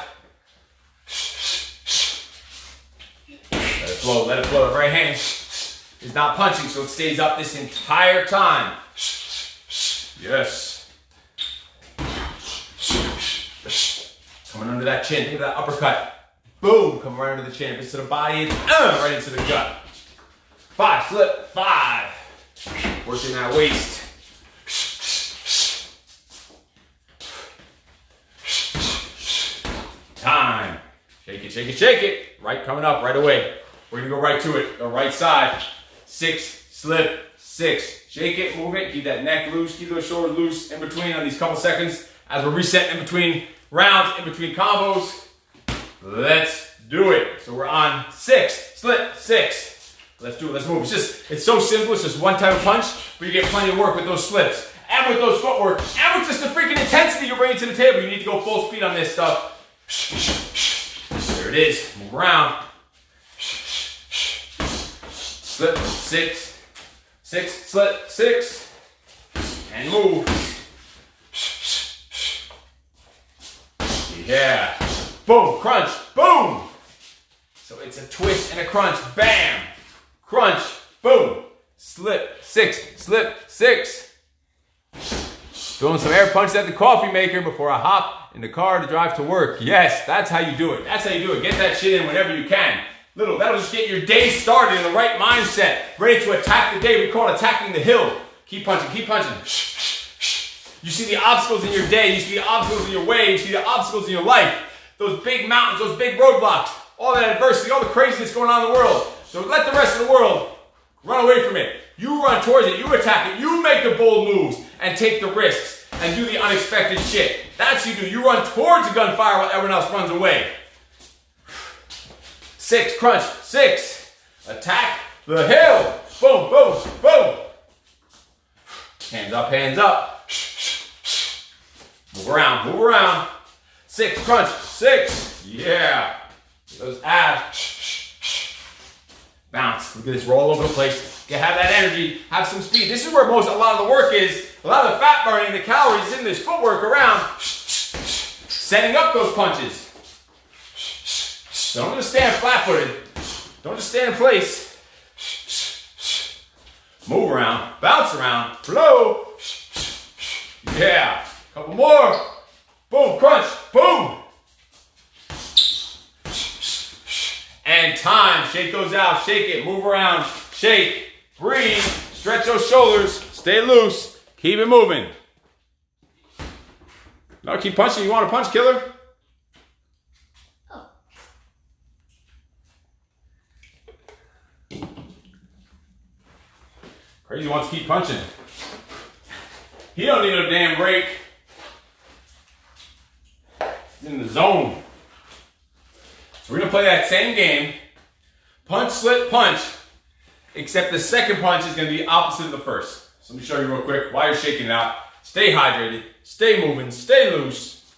Flow, let it flow. The right hand is not punching, so it stays up this entire time. Yes. Coming under that chin. Think of that uppercut. Boom. Come right under the chin. If it's to the body, it's uh, right into the gut. Five, slip, five. Working that waist. Time. Shake it, shake it, shake it. Right coming up right away. We're gonna go right to it, the right side. Six, slip, six. Shake it, move it, keep that neck loose, keep those shoulders loose in between on these couple seconds as we're resetting in between rounds, in between combos. Let's do it. So we're on six, slip, six. Let's do it, let's move. It's just, it's so simple, it's just one type of punch, but you get plenty of work with those slips, and with those footwork, and with just the freaking intensity you're bringing to the table. You need to go full speed on this stuff. There it is, move around. Slip, six, six, slip, six, and move. Yeah, boom, crunch, boom. So it's a twist and a crunch, bam, crunch, boom, slip, six, slip, six. Doing some air punches at the coffee maker before I hop in the car to drive to work. Yes, that's how you do it, that's how you do it. Get that shit in whenever you can. Little, that'll just get your day started in the right mindset. Ready to attack the day. We call it attacking the hill. Keep punching, keep punching. You see the obstacles in your day. You see the obstacles in your way. You see the obstacles in your life. Those big mountains, those big roadblocks, all that adversity, all the craziness going on in the world. So let the rest of the world run away from it. You run towards it. You attack it. You make the bold moves and take the risks and do the unexpected shit. That's what you do. You run towards the gunfire while everyone else runs away. Six, crunch, six, attack the hill, boom, boom, boom. Hands up, hands up. Move around, move around. Six, crunch, six, yeah. Those abs. Bounce, look at this, roll all over the place. You have that energy, have some speed. This is where most, a lot of the work is. A lot of the fat burning, the calories in this footwork around. Setting up those punches. Don't just stand flat-footed. Don't just stand in place. Move around, bounce around, flow. Yeah, couple more. Boom, crunch, boom. And time, shake those out, shake it, move around, shake, breathe, Stretch those shoulders. Stay loose. Keep it moving. No, keep punching. You want to punch, killer? Oh. Crazy wants to keep punching. He don't need a damn break. He's in the zone. So we're going to play that same game. Punch, slip, punch. Except the second punch is going to be opposite of the first. So let me show you real quick while you're shaking it out. Stay hydrated. Stay moving. Stay loose.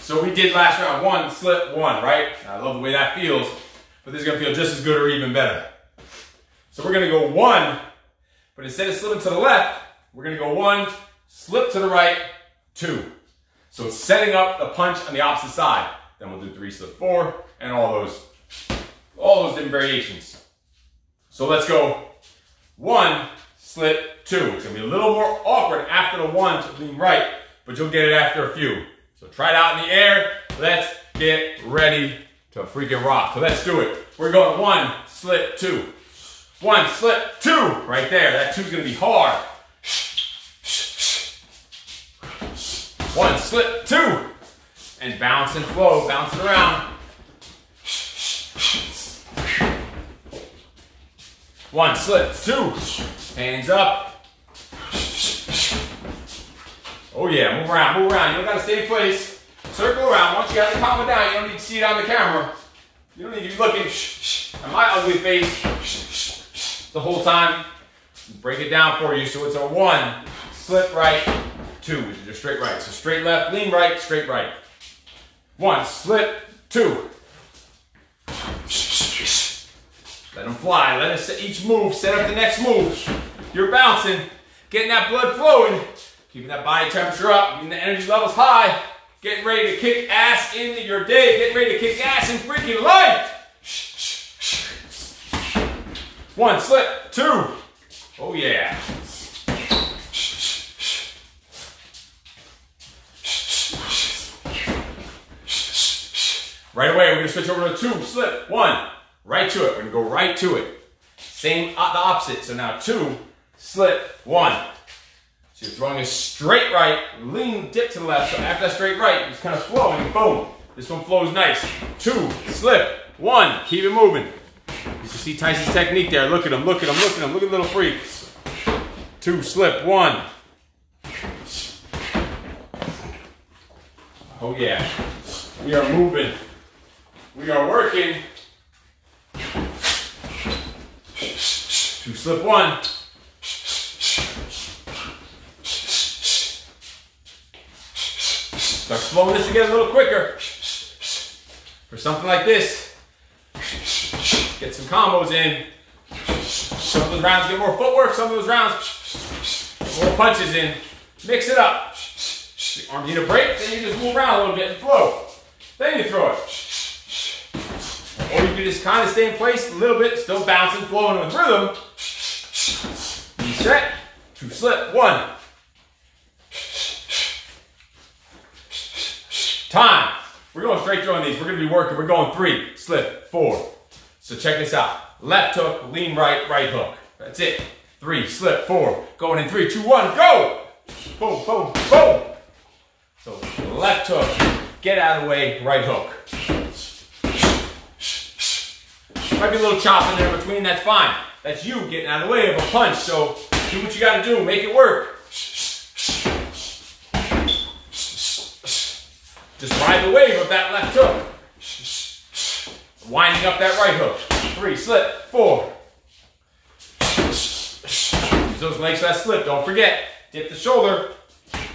So we did last round. One, slip, one, right? I love the way that feels. But this is going to feel just as good or even better. So we're going to go one. But instead of slipping to the left, we're going to go one, slip to the right, two. So it's setting up the punch on the opposite side. Then we'll do three, slip, four, and all those, all those different variations. So let's go one, slip, two. It's going to be a little more awkward after the one to lean right, but you'll get it after a few. So try it out in the air. Let's get ready to freaking rock. So let's do it. We're going one, slip, two. One, slip, two. Right there. That two's going to be hard. One, slip, two. And bounce and flow. Bounce it around. One, slip, two. Hands up. Oh yeah, move around, move around. You don't gotta stay in place. Circle around. Once you got it, calm it down. You don't need to see it on the camera. You don't need to be looking at my ugly face the whole time. Break it down for you. So it's a one, slip right, two, which is just straight right. So straight left, lean right, straight right. One, slip, two. Let them fly. Let us each move. Set up the next move. You're bouncing. Getting that blood flowing. Keeping that body temperature up. Keeping the energy levels high. Getting ready to kick ass into your day. Getting ready to kick ass in freaking life. One, slip, two. Oh, yeah. Right away, we're going to switch over to two. Slip, one. Right to it. We're going to go right to it. Same, the opposite. So now two, slip, one. So you're throwing a straight right, lean, dip to the left. So after that straight right, you just kind of flow and boom. This one flows nice. Two, slip, one. Keep it moving. You see Tyson's technique there. Look at him, look at him, look at him. Look at little freaks. Two, slip, one. Oh yeah. We are moving. We are working. Two, slip, one. Start slowing this again a little quicker. For something like this, get some combos in. Some of those rounds get more footwork, some of those rounds get more punches in. Mix it up. Your arms need a break, then you just move around a little bit and flow. Then you throw it. Or you can just kind of stay in place a little bit, still bouncing, flowing with rhythm. Reset, two, slip, one. Time. We're going straight through on these. We're going to be working. We're going three, slip, four. So check this out. Left hook, lean right, right hook. That's it. Three, slip, four. Going in three, two, one, go. Boom, boom, boom. So left hook, get out of the way, right hook. Might be a little chop in there between, that's fine. That's you getting out of the way of a punch, so do what you gotta do, make it work. Just ride the wave of that left hook. Winding up that right hook. Three, slip, four. Use those legs for that slip, don't forget. Dip the shoulder.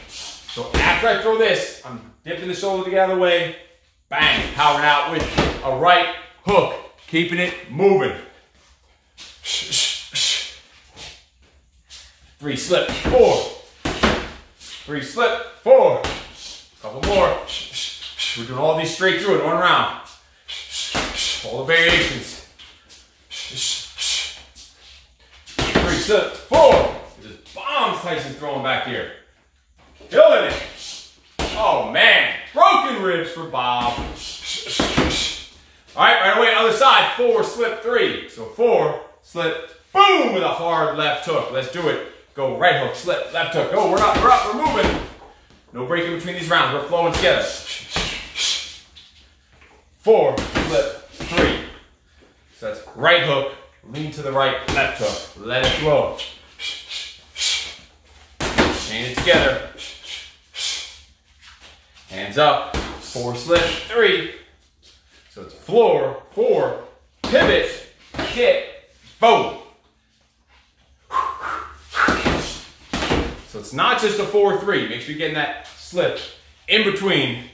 So after I throw this, I'm dipping the shoulder to get out of the way. Bang, powering out with a right hook. Keeping it moving. Three, slip, four. Three, slip, four. Couple more. We're doing all these straight through it, one round. All the variations. Three, slip, four. Just bombs Tyson's throwing back here. Killing it. Oh man, broken ribs for Bob. All right, right away, other side, four, slip, three. So four, slip, Boom, with a hard left hook. Let's do it. Go right hook, slip, left hook. Go, we're up, we're up, we're moving. No break in between these rounds. We're flowing together. Four, flip, three. So that's right hook, lean to the right, left hook. Let it flow. Chain it together. Hands up, four, slip, three. So it's floor, four, pivot, kick, boom. So it's not just a four, three. Make sure you're getting that slip in between.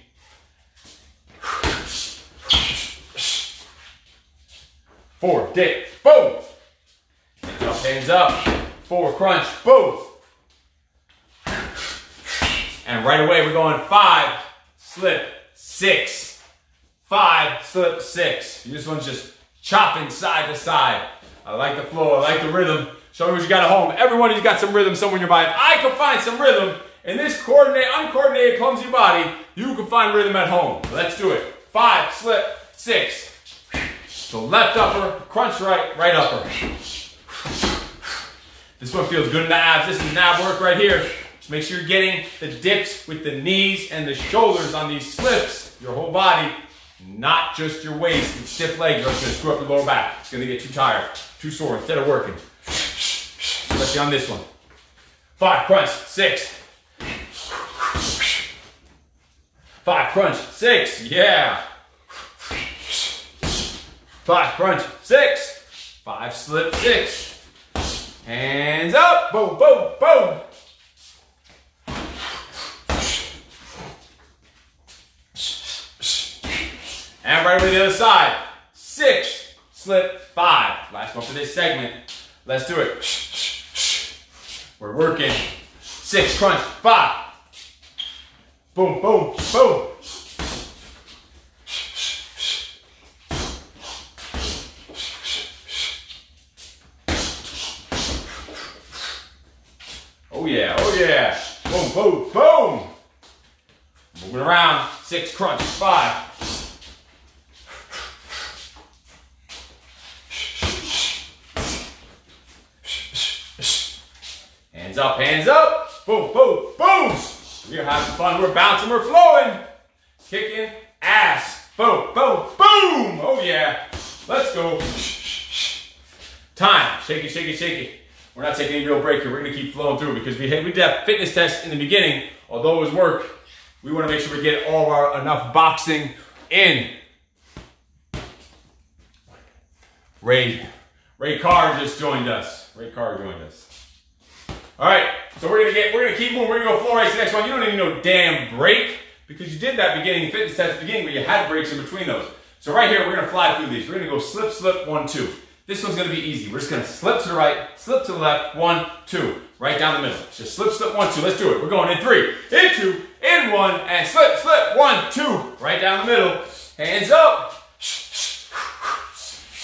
Four, dip, boom. Hands up, hands up. Four, crunch, boom. And right away we're going five, slip, six. Five, slip, six. This one's just chopping side to side. I like the flow, I like the rhythm. Show me what you got at home. Everyone who's got some rhythm somewhere in your body. If I can find some rhythm in this coordinated, uncoordinated, clumsy body, you can find rhythm at home. Let's do it. Five, slip, six. So left upper, crunch right, right upper. This one feels good in the abs. This is ab work right here. Just make sure you're getting the dips with the knees and the shoulders on these slips. Your whole body, not just your waist and stiff legs. Or it's going to screw up your lower back. It's going to get too tired, too sore instead of working. Especially on this one. Five, crunch, six. Five, crunch, six. Yeah. Five, crunch, six. Five, slip, six. Hands up, boom, boom, boom. And right over the other side. Six, slip, five. Last one for this segment. Let's do it. We're working. Six, crunch, five. Boom, boom, boom. Oh yeah, oh yeah. Boom, boom, boom. Moving around. Six, crunch, five. Hands up, hands up. Boom, boom, boom. We're having fun. We're bouncing. We're flowing. Kicking ass. Boom, boom, boom. Oh yeah. Let's go. Time. Shake it, shake it, shake it. We're not taking any real break here. We're going to keep flowing through because we had, we did a fitness test in the beginning. Although it was work, we want to make sure we get all of our enough boxing in. Ray, Ray Carr just joined us. Ray Carr joined us. All right, so we're going to get, we're going to keep moving. We're going to go floor right to the next one. You don't need no damn break because you did that beginning fitness test at the beginning where you had breaks in between those. So right here, we're going to fly through these. We're going to go slip, slip, one, two. This one's going to be easy. We're just going to slip to the right, slip to the left, one, two, right down the middle. Just slip, slip, one, two. Let's do it. We're going in three, in two, in one, and slip, slip, one, two, right down the middle. Hands up.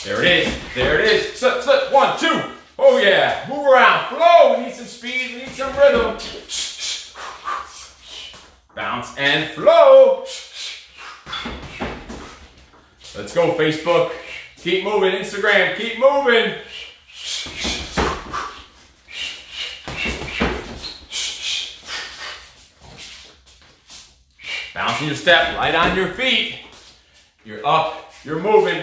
There it is. There it is. Slip, slip, one, two. Oh, yeah. Move around. Flow. We need some speed. We need some rhythm. Bounce and flow. Let's go, Facebook. Keep moving, Instagram, keep moving. Bouncing your step, right on your feet. You're up, you're moving.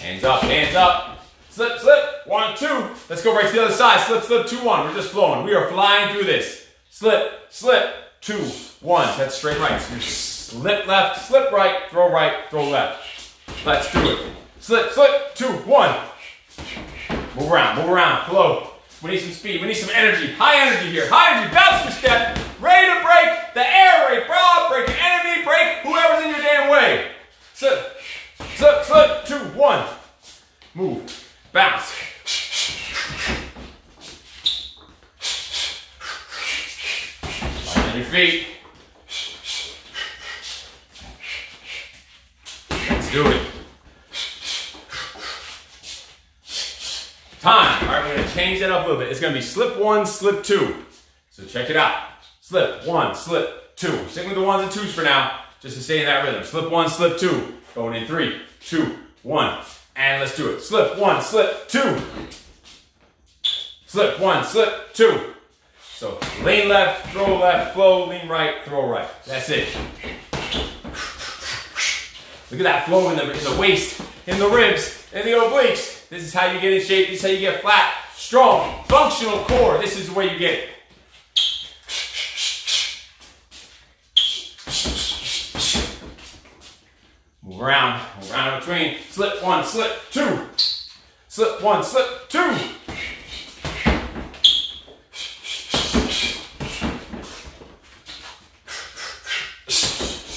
Hands up, hands up. Slip, slip, one, two. Let's go right to the other side. Slip, slip, two, one. We're just flowing. We are flying through this. Slip, slip, two, one. That's straight right. So slip left, slip right, throw right, throw left. Let's do it. Slip, slip, two, one. Move around, move around, flow. We need some speed, we need some energy. High energy here, high energy, bounce your step. Ready to break the air rate, bra, break your enemy, break whoever's in your damn way. Slip, slip, slip, two, one. Move, bounce. Right on your feet. Do it. Time. All right, we're going to change that up a little bit. It's going to be slip one, slip two. So check it out. Slip one, slip two. Stick with the ones and twos for now, just to stay in that rhythm. Slip one, slip two. Going in three, two, one. And let's do it. Slip one, slip two. Slip one, slip two. So lean left, throw left, flow, lean right, throw right. That's it. Look at that flow in the, in the waist, in the ribs, in the obliques. This is how you get in shape. This is how you get flat, strong, functional core. This is where you get it. Move around, move around in between. Slip one, slip two. Slip one, slip two.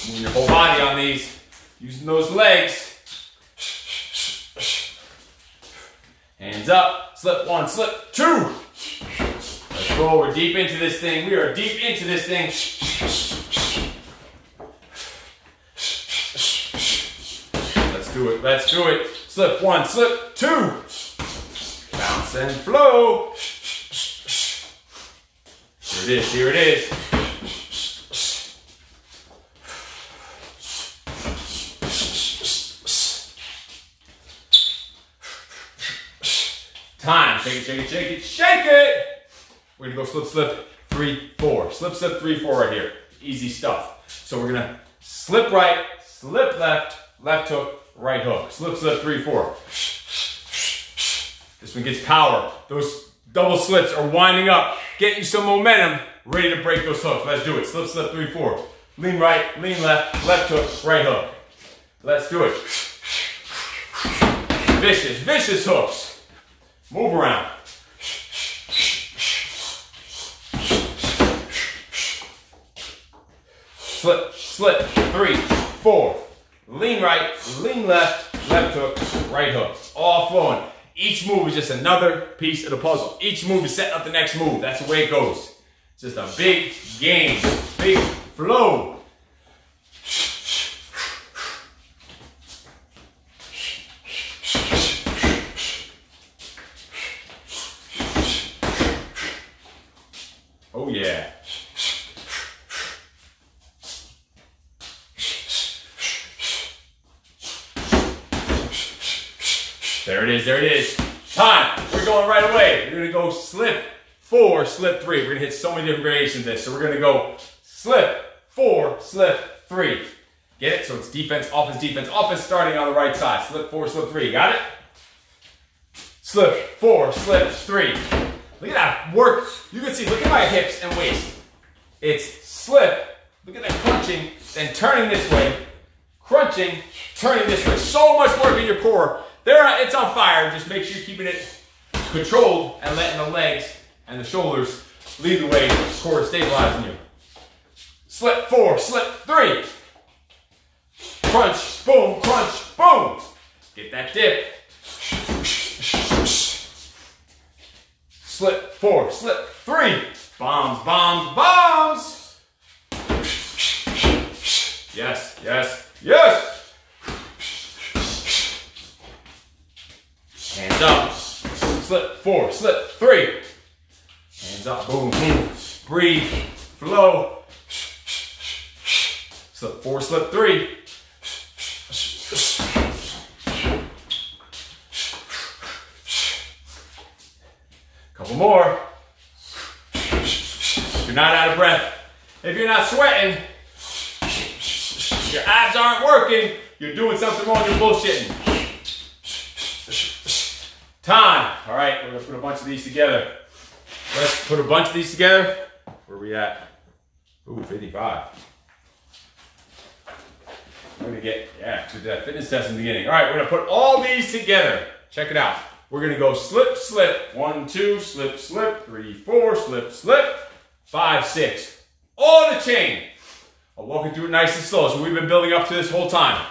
Moving your whole body on these. Using those legs. Hands up. Slip one, slip two. Let's roll. We're deep into this thing. We are deep into this thing. Let's do it. Let's do it. Slip one, slip two. Bounce and flow. Here it is. Here it is. Time. Shake it, shake it, shake it, shake it. We're gonna go slip, slip, three, four. Slip, slip, three, four right here. Easy stuff. So we're gonna slip right, slip left, left hook, right hook. Slip, slip, three, four. This one gets power. Those double slips are winding up. Get you some momentum, ready to break those hooks. Let's do it. Slip, slip, three, four. Lean right, lean left, left hook, right hook. Let's do it. Vicious, vicious hooks. Move around. Slip, slip, three, four. Lean right, lean left, left hook, right hook. All flowing. Each move is just another piece of the puzzle. Each move is setting up the next move. That's the way it goes. It's just a big game, big flow. Yeah. There it is, there it is. Time. We're going right away. We're going to go slip four, slip three. We're going to hit so many different variations of this. So we're going to go slip four, slip three. Get it? So it's defense, offense, defense, offense starting on the right side. Slip four, slip three. Got it? Slip four, slip three. Look at that work. You can see, look at my hips and waist. It's slip, look at that crunching, then turning this way, crunching, turning this way. So much work in your core. There, it's on fire. Just make sure you're keeping it controlled and letting the legs and the shoulders lead the way. The core is stabilizing you. Slip four, slip three. Crunch, boom, crunch, boom. Get that dip. Slip four, slip three. Bombs, bombs, bombs. Yes, yes, yes. Hands up. Slip four, slip three. Hands up, boom, boom. Breathe, flow. Slip four, slip three. Couple more. If you're not out of breath, if you're not sweating, if your abs aren't working, you're doing something wrong, you're bullshitting. Time. All right, we're gonna put a bunch of these together. Let's put a bunch of these together. Where are we at? Ooh, fifty-five. We're gonna get, yeah, to that fitness test in the beginning. All right, we're gonna put all these together. Check it out. We're gonna go slip, slip, one, two, slip, slip, three, four, slip, slip, five, six. All the chain. I'll walk you through it nice and slow. So we've been building up to this whole time.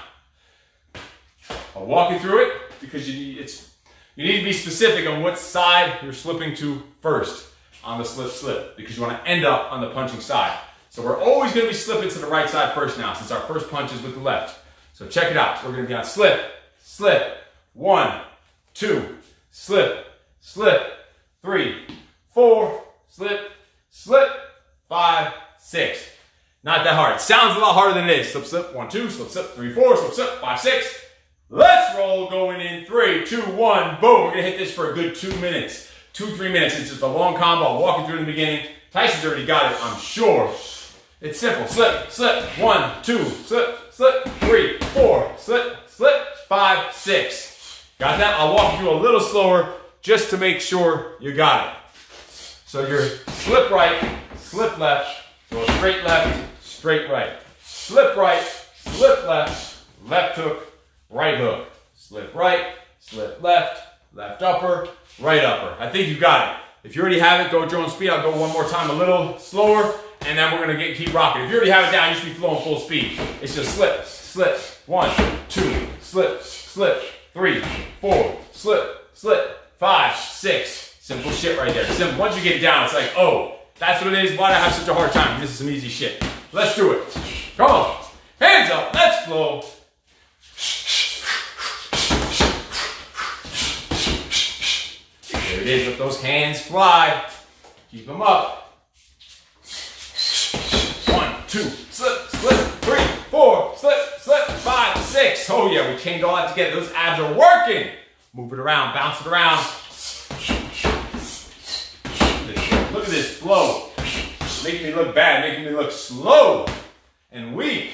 I'll walk you through it because you need, it's, you need to be specific on what side you're slipping to first on the slip, slip, because you wanna end up on the punching side. So we're always gonna be slipping to the right side first now, since our first punch is with the left. So check it out. We're gonna be on slip, slip, one, two, slip, slip, three, four, slip, slip, five, six. Not that hard. Sounds a lot harder than it is. Slip, slip, one, two, slip, slip, three, four, slip, slip, five, six. Let's roll going in three, two, one, boom. We're gonna hit this for a good two minutes, two, three minutes. It's just a long combo, walking through in the beginning. Tyson's already got it, I'm sure. It's simple, slip, slip, one, two, slip, slip, three, four, slip, slip, five, six. Got that? I'll walk you a little slower just to make sure you got it. So you're slip right, slip left, go straight left, straight right. Slip right, slip left, left hook, right hook. Slip right, slip left, left upper, right upper. I think you got it. If you already have it, go drone speed. I'll go one more time a little slower, and then we're gonna get, keep rocking. If you already have it down, you should be flowing full speed. It's just slip, slip, one, two, slip, slip, three, four, slip, slip, five, six. Simple shit right there. Simple. Once you get down, it's like, oh, that's what it is. Why do I have such a hard time? This is some easy shit. Let's do it. Come on. Hands up. Let's flow. There it is. Let those hands fly. Keep them up. One, two, slip, slip, three, four, slip, slip, five, six. Oh yeah, we chained all that together. Those abs are working. Move it around. Bounce it around. Look at this flow. Making me look bad, making me look slow and weak.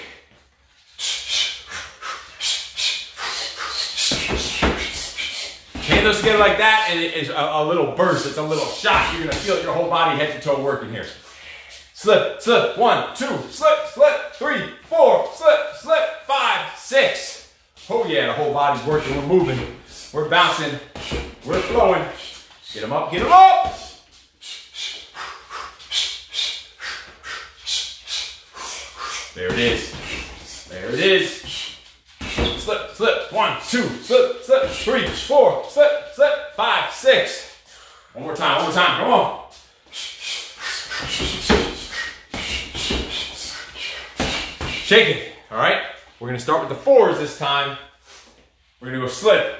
Hand those together like that, and it is a, a little burst. It's a little shock. You're gonna feel your whole body head to toe working here. Slip, slip, one, two, slip, slip, three, four, slip, slip, five, six. Oh yeah, the whole body's working. We're moving. We're bouncing. We're flowing. Get them up, get them up. There it is. There it is. Slip, slip, one, two, slip, slip, three, four, slip, slip, five, six. One more time, one more time, come on. Shake it, all right? We're gonna start with the fours this time. We're gonna go slip.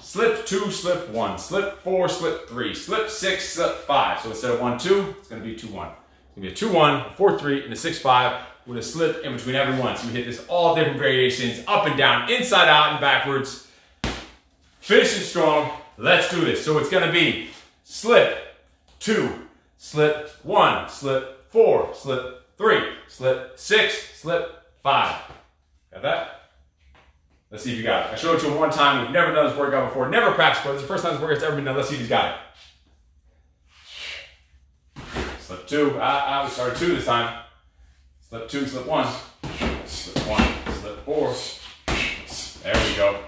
Slip two, slip one, slip four, slip three, slip six, slip five. So instead of one, two, it's gonna be two, one. It's gonna be a two, one, a four, three, and a six, five. With a slip in between every one. So we hit this all different variations, up and down, inside out and backwards. Finishing strong, let's do this. So it's gonna be slip, two, slip, one, slip, four, slip, three, slip, six, slip, five. Got that? Let's see if you got it. I showed it to him one time. We've never done this workout before, never practiced before. It's the first time this workout's ever been done. Let's see if he's got it. Slip two, I, I would start two this time. Slip two, slip one, slip one, slip four. There we go.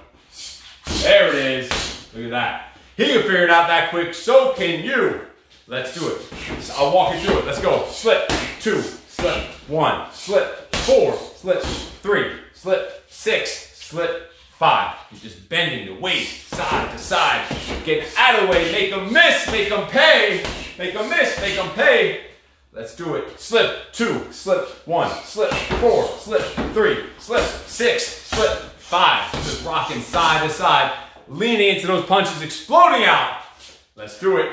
There it is. Look at that. He can figure it out that quick. So can you. Let's do it. I'll walk you through it. Let's go. Slip two, slip one, slip four, slip three, slip six, slip five. You're just bending the weight side to side. Get out of the way. Make them miss. Make them pay. Make them miss. Make them pay. Let's do it. Slip two, slip one, slip four, slip three, slip six, slip five. Just rocking side to side, leaning into those punches, exploding out. Let's do it.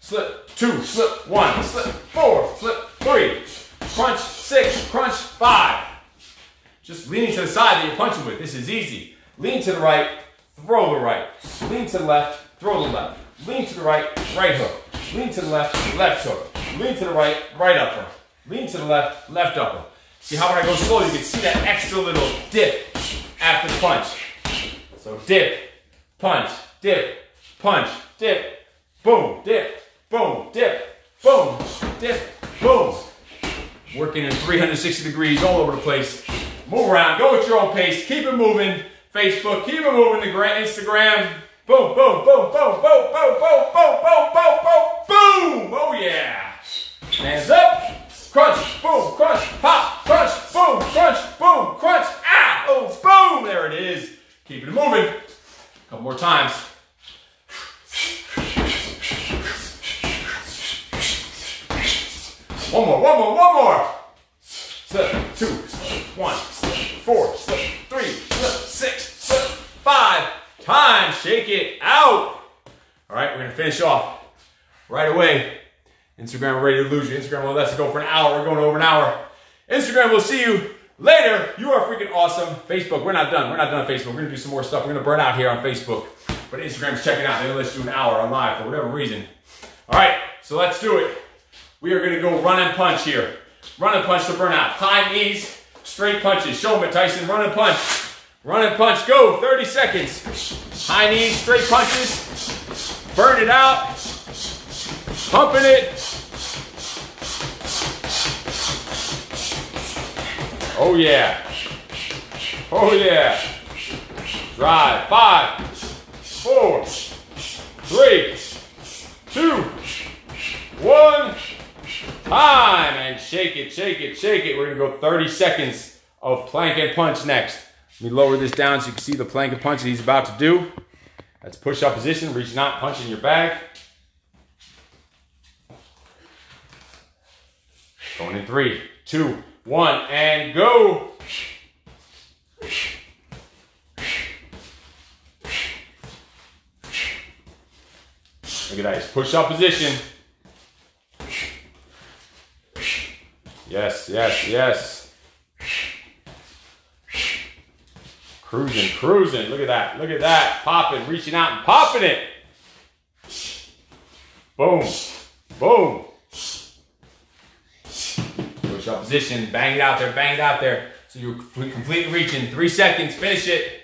Slip two, slip one, slip four, slip three, crunch six, crunch five. Just leaning to the side that you're punching with. This is easy. Lean to the right, throw the right. Lean to the left, throw the left. Lean to the right, right hook. Lean to the left, left hook. Lean to the right, right upper. Lean to the left, left upper. See how when I go slow, you can see that extra little dip after the punch. So dip, punch, dip, punch, dip, boom, dip, boom, dip, boom, dip, boom. Working in three hundred sixty degrees all over the place. Move around, go at your own pace, keep it moving. Facebook, keep it moving. Instagram, boom, boom, boom, boom, boom, boom, boom, boom, boom, boom, boom, boom. Oh yeah. Hands up, crunch, boom, crunch, pop, crunch, boom, crunch, boom, crunch, ah, oh, boom, there it is. Keep it moving, a couple more times. One more, one more, one more. Slip, two, slip, one, slip, four, slip, three, slip, six, slip, five, time, shake it out. All right, we're gonna finish off right away. Instagram, we're ready to lose you. Instagram will let us go for an hour. We're going over an hour. Instagram, we'll see you Later, you are freaking awesome. Facebook, we're not done. We're not done on Facebook. We're going to do some more stuff. We're going to burn out here on Facebook. But Instagram's checking out. They let us do an hour on live for whatever reason. All right, so let's do it. We are going to go run and punch here. Run and punch to burn out. High knees, straight punches. Show them it, Tyson. Run and punch. Run and punch. Go. thirty seconds. High knees, straight punches. Burn it out. Pumping it. Oh yeah, oh yeah, drive, five, four, three, two, one, time, and shake it, shake it, shake it. We're gonna go thirty seconds of plank and punch next. Let me lower this down so you can see the plank and punch that he's about to do. That's push-up position, reaching out, punching your bag. Going in three, two, one, and go. Look at that, it's push-up position. Yes, yes, yes. Cruising, cruising, look at that, look at that. Popping, reaching out and popping it. Boom, boom. Push-up position, bang it out there, bang it out there. So you're completely reaching. Three seconds, finish it.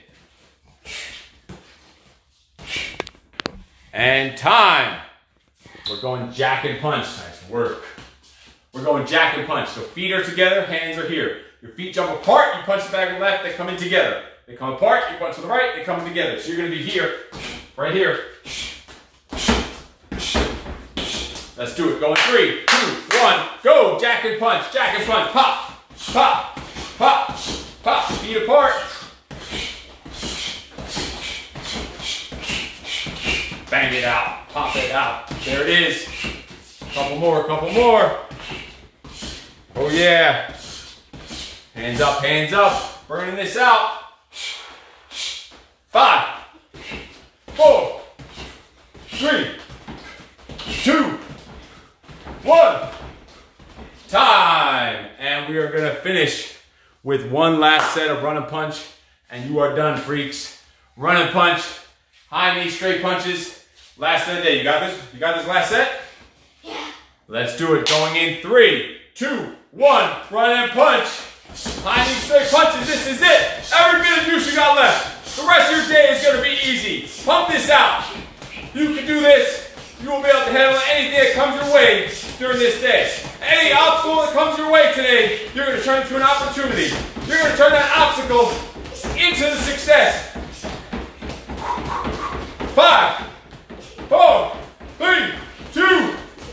And time. We're going jack and punch. Nice work. We're going jack and punch. So feet are together, hands are here. Your feet jump apart, you punch the back and left, they come in together. They come apart, you punch to the right, they come together. So you're gonna be here, right here. Let's do it. Go in three, two, one, go. Jack and punch, jack and punch. Pop, pop, pop, pop. Feet apart. Bang it out. Pop it out. There it is. Couple more, couple more. Oh, yeah. Hands up, hands up. Burning this out. Five, four, three, two, one, time, and we are gonna finish with one last set of run and punch, and you are done, freaks. Run and punch, high knee straight punches. Last set of the day. You got this? You got this last set? Yeah. Let's do it. Going in three, two, one. Run and punch, high knee straight punches. This is it. Every bit of juice you got left. The rest of your day is gonna be easy. Pump this out. You can do this. You will be able to handle anything that comes your way during this day. Any obstacle that comes your way today, you're going to turn into an opportunity. You're going to turn that obstacle into the success. Five, four, three, two,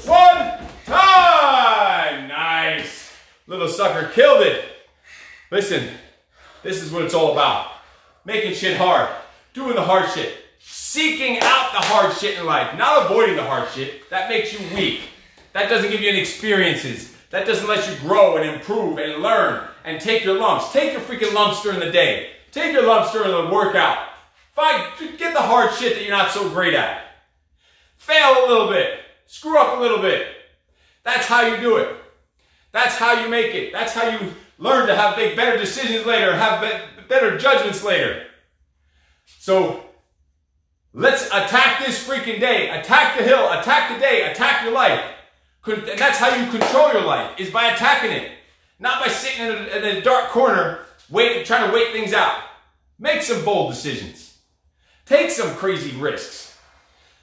one, time. Nice. Little sucker killed it. Listen, this is what it's all about. Making shit hard. Doing the hard shit. Seeking out the hard shit in life, not avoiding the hard shit. That makes you weak. That doesn't give you any experiences. That doesn't let you grow and improve and learn and take your lumps. Take your freaking lumps during the day. Take your lumps during the workout. Find, get the hard shit that you're not so great at. Fail a little bit. Screw up a little bit. That's how you do it. That's how you make it. That's how you learn to have make better decisions later, have be- better judgments later. So, let's attack this freaking day. Attack the hill. Attack the day. Attack your life. And that's how you control your life, is by attacking it. Not by sitting in a, in a dark corner waiting, trying to wait things out. Make some bold decisions. Take some crazy risks.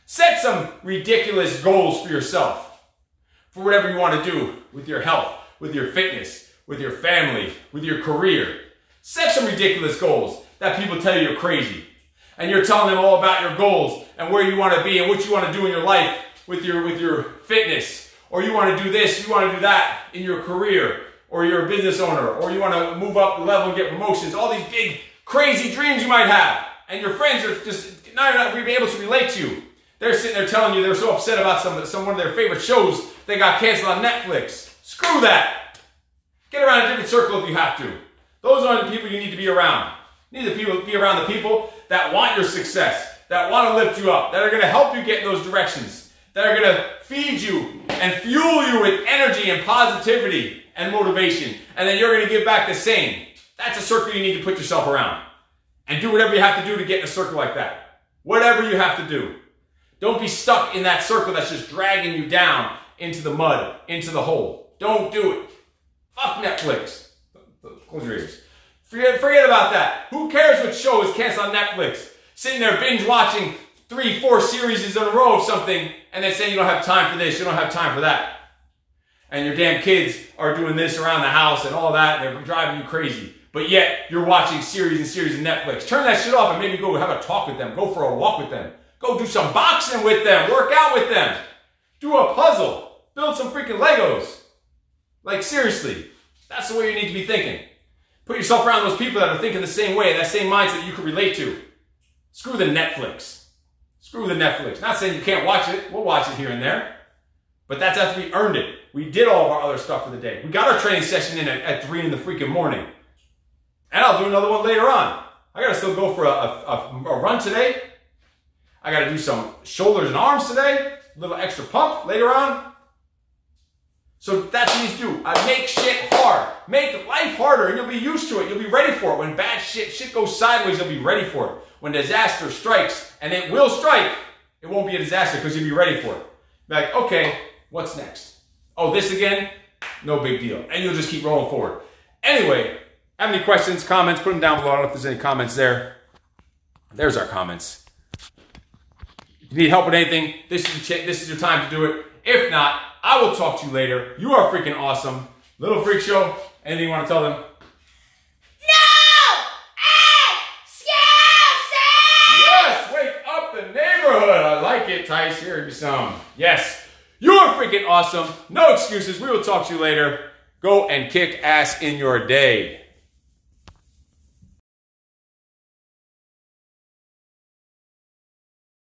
Set some ridiculous goals for yourself. For whatever you want to do with your health, with your fitness, with your family, with your career. Set some ridiculous goals that people tell you you're crazy. And you're telling them all about your goals and where you want to be and what you want to do in your life with your with your fitness. Or you want to do this, you want to do that in your career. Or you're a business owner. Or you want to move up the level and get promotions. All these big, crazy dreams you might have. And your friends are just not, not even able to relate to you. They're sitting there telling you they're so upset about some, some one of their favorite shows that got canceled on Netflix. Screw that. Get around a different circle if you have to. Those aren't the people you need to be around. You need to be, be around the people that want your success, that want to lift you up, that are going to help you get in those directions, that are going to feed you and fuel you with energy and positivity and motivation, and then you're going to give back the same. That's a circle you need to put yourself around. And do whatever you have to do to get in a circle like that. Whatever you have to do. Don't be stuck in that circle that's just dragging you down into the mud, into the hole. Don't do it. Fuck Netflix. Close your ears. Forget, forget about that. Who cares what show is canceled on Netflix? Sitting there binge watching three, four series in a row of something, and they say you don't have time for this, you don't have time for that. And your damn kids are doing this around the house and all that, and they're driving you crazy. But yet, you're watching series and series on Netflix. Turn that shit off and maybe go have a talk with them. Go for a walk with them. Go do some boxing with them. Work out with them. Do a puzzle. Build some freaking Legos. Like, seriously. That's the way you need to be thinking. Put yourself around those people that are thinking the same way, that same mindset you can relate to. Screw the Netflix. Screw the Netflix. Not saying you can't watch it. We'll watch it here and there. But that's after we earned it. We did all of our other stuff for the day. We got our training session in at, at three in the freaking morning. And I'll do another one later on. I gotta still go for a, a, a run today. I gotta do some shoulders and arms today. A little extra pump later on. So that's what you do. I make shit hard. Make life harder and you'll be used to it. You'll be ready for it. When bad shit, shit goes sideways, you'll be ready for it. When disaster strikes, and it will strike, it won't be a disaster because you'll be ready for it. Like, okay, what's next? Oh, this again? No big deal. And you'll just keep rolling forward. Anyway, have any questions, comments, put them down below. I don't know if there's any comments there. There's our comments. If you need help with anything, this is, this is your time to do it. If not, I will talk to you later. You are freaking awesome. Little Freak Show, anything you want to tell them? No! Excuses! Yes, wake up the neighborhood. I like it, Tice. Here, give some. Yes, you are freaking awesome. No excuses. We will talk to you later. Go and kick ass in your day.